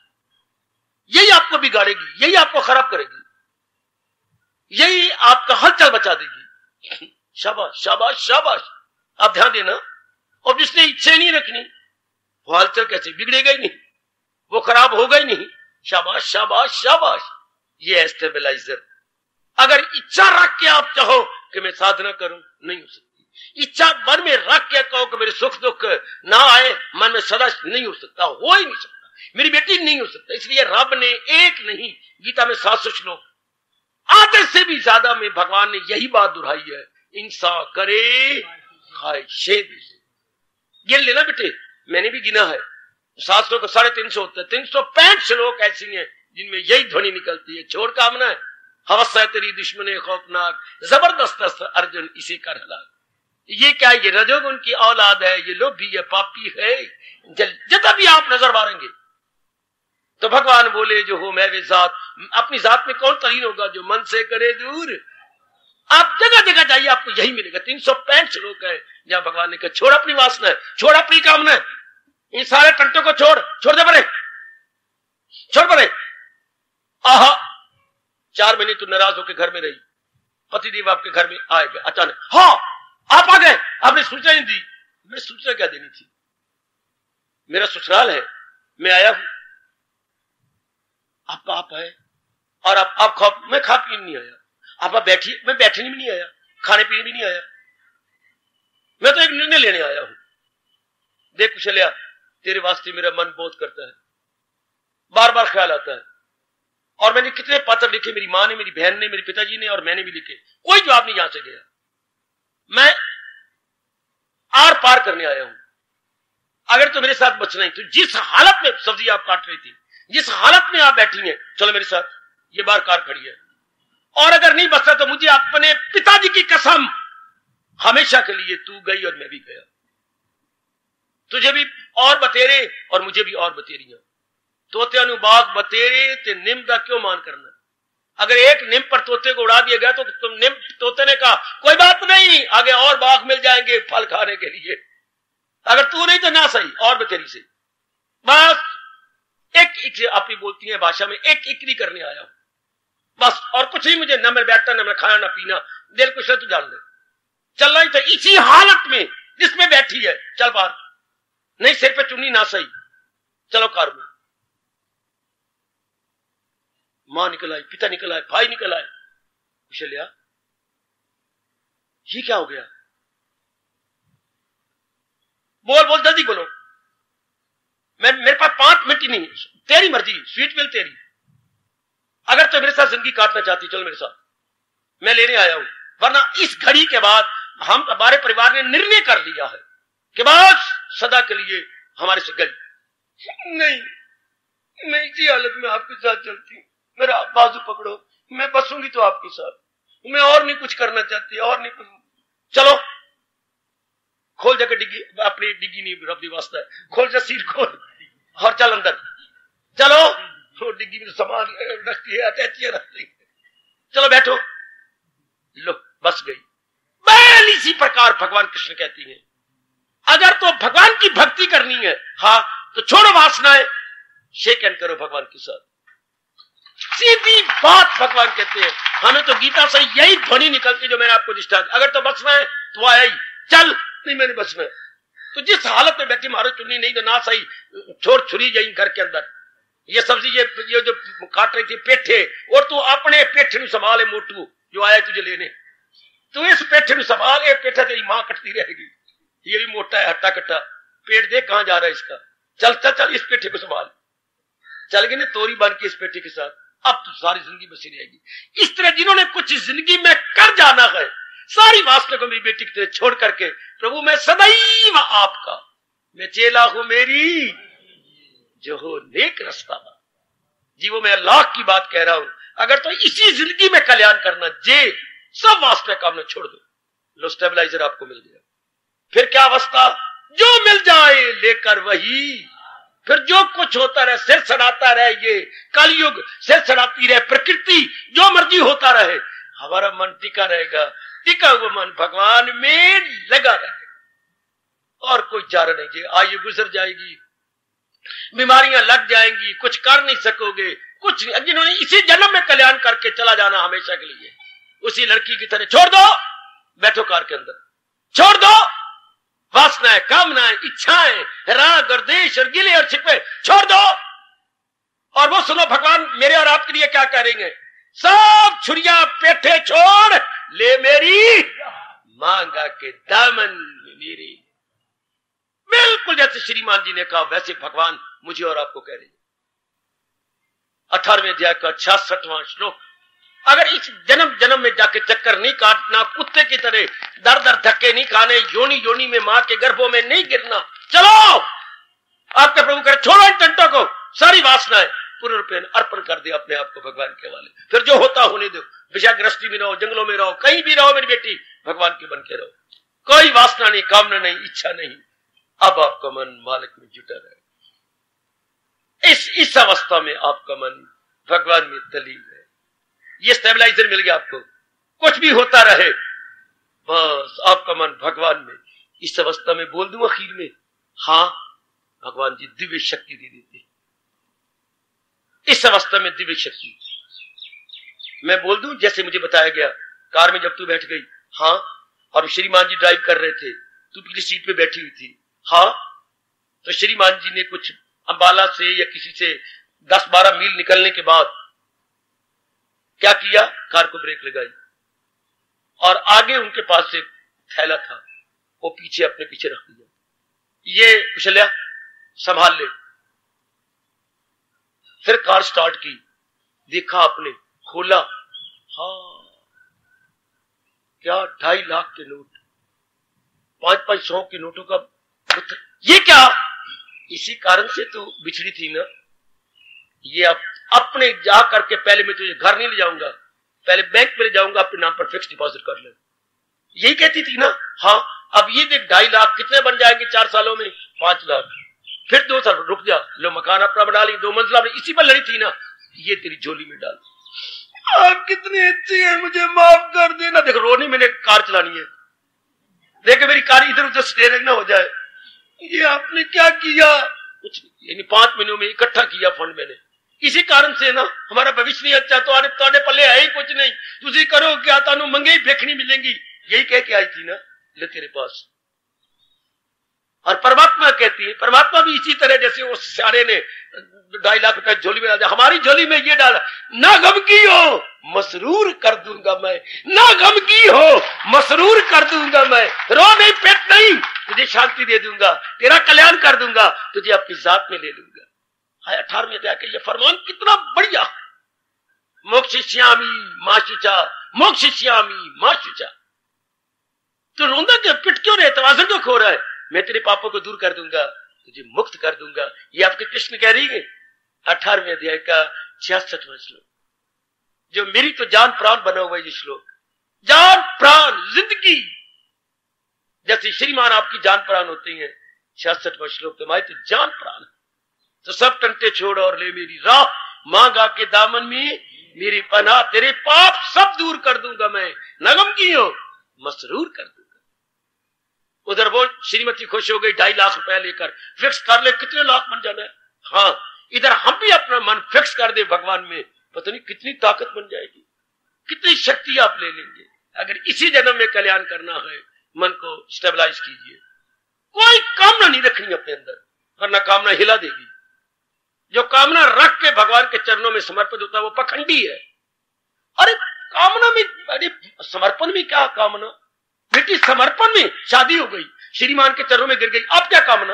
यही आपको बिगाड़ेगी, यही आपको खराब करेगी, यही आपका हलचल बचा देगी। शाबाश शाबाश शाबाश। आप ध्यान देना। और जिसने इच्छा नहीं रखनी वो हलचल कैसे बिगड़ेगा ही नहीं, वो खराब होगा ही नहीं। शाबाश शाबाश शाबाश। ये स्टेबलाइजर। अगर इच्छा रख के आप चाहो कि मैं साधना करूं, नहीं हो सकती। इच्छा मन में रख के कहो कि मेरे सुख दुख ना आए, मन में सदा नहीं हो सकता, हो ही नहीं सकता। मेरी बेटी नहीं हो सकता। इसलिए रब ने एक नहीं, गीता में सात सौ श्लोक आधे से भी ज्यादा में भगवान ने यही बात दोहराई है। इंसान करे खाए। गिन लेना बेटे, मैंने भी गिना है। सात सौ का साढ़े तीन सौ होता है। तीन सौ पैंठ श्लोक ऐसी हैं जिनमें यही ध्वनि निकलती है। छोड़ कामना है, हवस है तेरी दुश्मने खौफनाक, जबरदस्त अस्त्र अर्जुन इसे कर हलाक। ये क्या है? ये रजोगुण की औलाद है, ये लोभी है, पापी है। जब भी आप नजर मारेंगे तो भगवान बोले जो हो मैं वे जात। अपनी जात में कौन तलीन होगा? जो मन से करे दूर। आप जगह जगह जाइए, आपको यही मिलेगा। तीन सौ पैंठ श्लोक है जहां भगवान ने कहा छोड़ अपनी वासना है, छोड़ अपनी कामना है, इन सारे तंत्रों को छोड़, छोड़ दे परे, छोड़ परे। आहा, चार महीने तो नाराज होकर घर में रही, पतिदेव आपके घर में आए गए अचानक। हाँ, आप आ गए, आपने सूचना नहीं दी। मैं सूचना क्या देनी थी? मेरा ससुराल है, मैं आया हूं। आप आप आए और आप आप खा, मैं खा पीने नहीं आया। आप आप बैठिए, मैं बैठने भी नहीं आया, खाने पीने भी नहीं आया। मैं तो एक निर्णय लेने आया हूं। देख कुशल्या, तेरे वास्ते मेरा मन बहुत करता है, बार बार ख्याल आता है। और मैंने कितने पत्र लिखे, मेरी माँ ने, मेरी बहन ने, मेरे पिताजी ने और मैंने भी लिखे। कोई जवाब नहीं यहां से गया। मैं आर पार करने आया हूं। अगर तो मेरे साथ बचना ही, तो जिस हालत में सब्जी आप काट रही थी, जिस हालत में आप बैठी हैं, चलो मेरे साथ, ये बार कार खड़ी है। और अगर नहीं बचता तो मुझे अपने पिताजी की कसम, हमेशा के लिए तू गई और मैं भी गया। तुझे भी और बतेरे और मुझे भी और बतेरिया। तोते अनुबाग बतेरे ते निम का क्यों मान करना? अगर एक निम पर तोते को उड़ा दिया गया तो तुम निम तोते ने कहा कोई बात नहीं, आगे और बाग मिल जाएंगे फल खाने के लिए। अगर तू नहीं तो ना सही, और बतेरी से बस। एक एक आप ही बोलती है भाषा में, एक एक नहीं करने आया हूं बस। और कुछ ही मुझे, न मैं बैठता, न मैं खाना, ना पीना। दिल कुछ है तो जान ले, चल रही तो इसी हालत में जिसमें बैठी है। चल बाहर, नहीं सिर पे चुन्नी ना सही, चलो कार में। मां निकल आई, पिता निकल आए, भाई निकल आए। कुशल्या, ये क्या हो गया? बोल बोल, जल्दी बोलो। मैं मेरे पास पांच मिनट ही नहीं। तेरी मर्जी, स्वीट विल तेरी। अगर तो मेरे साथ जिंदगी काटना चाहती, चलो मेरे साथ, मैं लेने आया हूं। वरना इस घड़ी के बाद हम, हमारे परिवार ने निर्णय कर लिया है कि बस सदा के लिए हमारे से गई नहीं। मैं इसी हालत में आपके साथ चलती हूँ। मेरा बाजू पकड़ो, मैं बसूंगी तो आपके साथ। मैं और नहीं कुछ करना चाहती, और नहीं कुछ। चलो खोल जाकर डिग्गी, अपनी डिग्गी नहीं, रब दी वास्ता, खोल जा सीट, खोल और चल अंदर। चलो, वो डिग्गी में सामान रखती है, अटैचियां रखती है। चलो बैठो। लो, बस गई। बल इसी प्रकार भगवान कृष्ण कहती हैं, अगर तो भगवान की भक्ति करनी है, हाँ तो छोड़ो वासनाएं, शेक एंड करो भगवान के साथ। सीधी बात भगवान कहते हैं। हमें तो गीता से यही ध्वनि निकलती है जो मैंने आपको निष्ठा। अगर तो बचना है तो आया ही, चल, नहीं मैंने बचना है। तो जिस हालत में बैठी, मारो चुन्नी, नहीं तो ना सही, छोड़ छुरी जाई घर के अंदर। ये सब्जी ये, ये जो काट रही थी पेठे, और तू अपने पेठे संभाले मोटू, जो आया तुझे लेने। तू इस पेठे संभाले, पेठा तेरी माँ कटती रहेगी। ये भी मोटा है, हट्टा कट्टा, पेट देख कहां जा रहा है इसका। चल चल चल, इस पेठे को संभाल। चल गए ना तोरी बन के इस पेठे के साथ, अब तो सारी जिंदगी बसी रहेगी। इस तरह जिन्होंने कुछ जिंदगी में कर जाना है, सारी वासना को मेरी बेटी की तरह छोड़ करके, प्रभु मैं सदैव आपका, मैं चेला हूं मेरी जो हो नेक रास्ता। जीवों में अल्लाह की बात कह रहा हूं, अगर तो इसी जिंदगी में कल्याण करना जे सब वास्ते काम छोड़ दो, लो स्टेबलाइजर आपको मिल गया। फिर क्या अवस्था, जो मिल जाए लेकर वही, फिर जो कुछ होता रहे सिर सड़ाता रहे, ये कलयुग सिर सड़ाती रहे प्रकृति, जो मर्जी होता रहे, हमारा मन टिका रहेगा, टिका हुआ मन भगवान में लगा रहेगा और कोई चारा नहीं। आयु गुजर जाएगी, बीमारियां लग जाएंगी, कुछ कर नहीं सकोगे, कुछ नहीं। जिन्होंने इसी जन्म में कल्याण करके चला जाना हमेशा के लिए, उसी लड़की की तरह छोड़ दो, बैठो कार के अंदर, छोड़ दो वासनाएं, कामनाएं, इच्छाएं, राग और देश और गिले और छिपे, छोड़ दो और वो सुनो भगवान मेरे और आपके लिए क्या करेंगे। सब छुरिया पेठे छोड़, ले मेरी मांगा के दामन मेरी। बिल्कुल जैसे श्रीमान जी ने कहा वैसे भगवान मुझे और आपको कह रहे हैं। अठारहवें अध्याय का छियासठवां श्लोक। अगर इस जन्म जन्म में जाके चक्कर नहीं काटना, कुत्ते की तरह दर दर धक्के नहीं खाने, योनी योनी में मां के गर्भों में नहीं गिरना, चलो आपके प्रभु कह रहे छोड़ो इन टंटों को, सारी वासनाएं पूर्ण रूप में अर्पण कर दे अपने आप को भगवान के वाले, फिर जो होता होने दो, विषाग्रस्ती में रहो, जंगलों में रहो, कहीं भी रहो मेरी बेटी, भगवान के बन के रहो, कोई वासना नहीं, कामना नहीं, इच्छा नहीं। अब आपका मन मालिक में जुटा रहे, इस इस अवस्था में आपका मन भगवान में तलीन है। ये स्टेबलाइजर मिल गया आपको, कुछ भी होता रहे बस आपका मन भगवान में। इस अवस्था में बोल दूं आखिर में, हाँ भगवान जी दिव्य शक्ति दे देते। इस अवस्था में दिव्य शक्ति मैं बोल दूं जैसे मुझे बताया गया, कार में जब तू बैठ गई, हाँ, और श्रीमान जी ड्राइव कर रहे थे, तू पिछली सीट पे बैठी हुई थी, हाँ, तो श्रीमान जी ने कुछ अंबाला से या किसी से दस बारह मील निकलने के बाद क्या किया, कार को ब्रेक लगाई और आगे उनके पास से थैला था वो पीछे अपने पीछे रख दिया, ये कुशल्या संभाल ले। फिर कार स्टार्ट की, देखा आपने, खोला, हाँ क्या ढाई लाख के नोट, पांच पांच सौ के नोटों का, ये क्या, इसी कारण से तो बिछड़ी थी ना। ये आप अपने जा करके, पहले मैं तुझे घर नहीं ले जाऊंगा, पहले बैंक में ले जाऊंगा, अपने नाम पर फिक्स डिपॉजिट कर ले, यही कहती थी ना, हाँ। अब ये देख ढाई लाख कितने बन जाएंगे चार सालों में, पांच लाख, फिर दो साल रुक जा, लो मकान अपना बना ली, दो मंजिला, इसी पर लड़ी थी ना, ये तेरी झोली में डाल, आप कितने अच्छे हैं मुझे माफ कर देना। देखो रोनी मैंने कार चलानी है, देखे मेरी कार इधर उधर स्टेयरिंग ना हो जाए, ये आपने क्या किया, कुछ यानी पांच महीनों में इकट्ठा किया फंड मैंने, इसी कारण से ना हमारा भविष्य नहीं अच्छा, तो आड़े पल्ले है ही कुछ नहीं, तुझे करो क्या, तानू मंगे ही बेखनी मिलेंगी, यही कह के आई थी ना, ले तेरे पास। और परमात्मा कहती है, परमात्मा भी इसी तरह जैसे उस सारे ने ढाई लाख रुपए झोली में डाला, हमारी झोली में ये डाला ना, गम की हो मसरूर कर दूंगा मैं, ना गम की हो मसरूर कर दूंगा मैं, रो नहीं पेट नहीं, तुझे शांति दे दूंगा, तेरा कल्याण कर दूंगा, तुझे अपनी जात में ले लूंगा। हाय अठारहवें अध्याय का ये फरमान कितना बढ़िया, मोक्षिष्यामी मां शुचा, मोक्षिष्यामी मां शुचा। तो रोंदा क्यों, पिट क्यों रहे, तवाज़ुन क्यों खो रहा है, मैं तेरे पापों को दूर कर दूंगा, तुझे मुक्त कर दूंगा, ये आपके कृष्ण कह रही है। अठारहवें अध्याय का छियासठवां श्लोक, जो मेरी तो जान प्राण बना हुआ है ये श्लोक, जान प्राण जिंदगी, जैसे श्रीमान आपकी जान प्राण होती है, छियासठवां श्लोक, तुम्हारी तो जान प्राण, तो सब टंटे छोड़ और ले मेरी राह, मांगा के दामन में मेरी पनाह, तेरे पाप सब दूर कर दूंगा मैं, नगम की हो मसरूर कर दूंगा। उधर वो श्रीमती खुश हो गई, ढाई लाख रुपया लेकर फिक्स कर ले कितने लाख बन जाना है, हाँ, इधर हम भी अपना मन फिक्स कर दे भगवान में, पता नहीं कितनी ताकत बन जाएगी, कितनी शक्ति आप ले लेंगे। अगर इसी जन्म में कल्याण करना है, मन को स्टेबलाइज कीजिए, कोई कामना नहीं रखनी अपने अंदर, वरना कामना हिला देगी। जो कामना रख के भगवान के चरणों में समर्पित होता है वो पखंडी है। अरे कामना में, अरे समर्पण में क्या कामना बेटी, समर्पण में शादी हो गई, श्रीमान के चरणों में गिर गई, अब क्या कामना,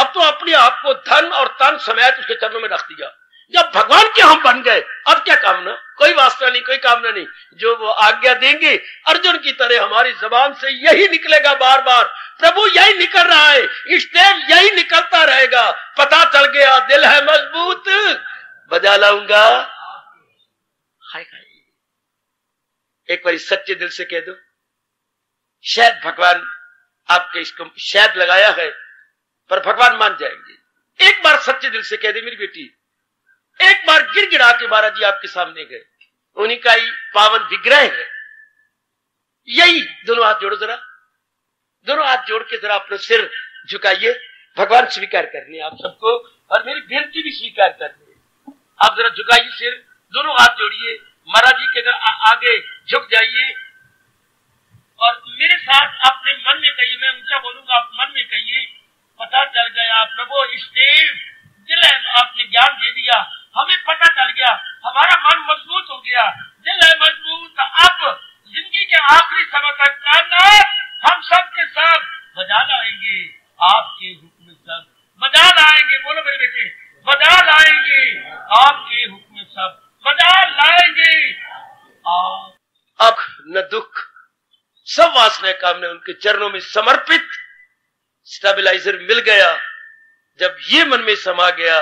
अब तो अपने आप को धन और तन समेत उसके चरणों में रख दिया, जब भगवान के हम बन गए अब क्या कामना, कोई वासना नहीं, कोई कामना नहीं, जो वो आज्ञा देंगे अर्जुन की तरह हमारी जबान से यही निकलेगा बार बार, प्रभु यही निकल रहा है, इस देव यही निकलता रहेगा, पता चल गया दिल है मजबूत, बजा लाऊंगा। हाय हाय, एक बार सच्चे दिल से कह दो, शायद भगवान आपके इसको शायद लगाया है पर भगवान मान जाएंगे। एक बार सच्चे दिल से कह दे मेरी बेटी। एक बार गिर गिरा के महाराज जी आपके सामने गए, उन्हीं का ही पावन विग्रह है। यही दोनों हाथ जोड़ो जरा, दोनों हाथ जोड़ के जरा अपना सिर झुकाइए। भगवान स्वीकार करनी है आप सबको और मेरी बेनती भी स्वीकार करनी है। आप जरा झुकाइए सिर, दोनों हाथ जोड़िए, महाराज जी के जरा आगे झुक जाइए और मेरे साथ अपने मन में कहिए। मैं ऊंचा बोलूंगा, आप मन में कहिए। पता चल गया प्रभु, स्टेज दिल है आपने ज्ञान दे दिया, हमें पता चल गया, हमारा मन मजबूत हो गया, दिल है मजबूत। अब जिंदगी के आखिरी समय तक कायनात हम सब के साथ बजा लाएंगे आपके हुक्म सब, बजा लाएंगे। बोलो मेरे बेटे, बजा लाएंगे आपके हुक्म सब, बजा लाएंगे आप। अब न दुख, सब वासना कामने उनके चरणों में समर्पित। स्टेबलाइजर मिल गया जब ये मन में समा गया,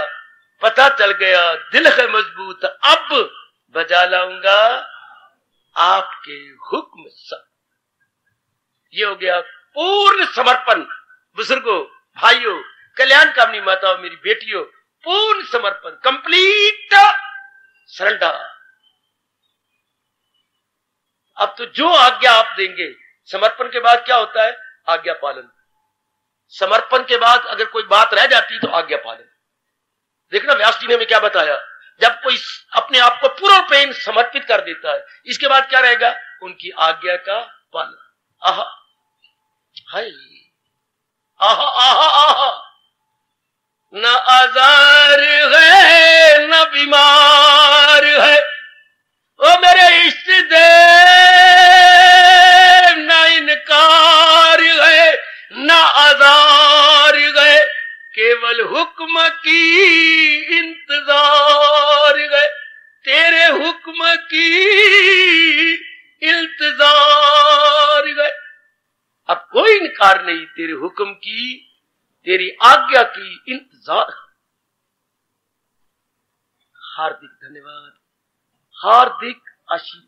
पता चल गया दिल है मजबूत। अब बजा लाऊंगा आपके हुक्म सब। ये हो गया पूर्ण समर्पण। बुजुर्गों, भाइयों, कल्याण कामनी माताओं, मेरी बेटियों, पूर्ण समर्पण, कंप्लीट सरेंडर। अब तो जो आज्ञा आप देंगे। समर्पण के बाद क्या होता है? आज्ञा पालन। समर्पण के बाद अगर कोई बात रह जाती तो आज्ञा पालन। देखना व्यास जी ने हमें क्या बताया, जब कोई अपने आप को पूरा प्रेम समर्पित कर देता है, इसके बाद क्या रहेगा? उनकी आज्ञा का पालन। आहा हाय, आहा आहा आहा। न आजार है न बीमार है, ओ मेरे इष्ट देव, न इनकार है न आजार गए, केवल हुक्म की इंतजार गए, तेरे हुक्म की इंतजार गए। अब कोई इनकार नहीं, तेरे हुक्म की, तेरी आज्ञा की इंतजार। हार्दिक धन्यवाद, हार्दिक आशीर्वाद।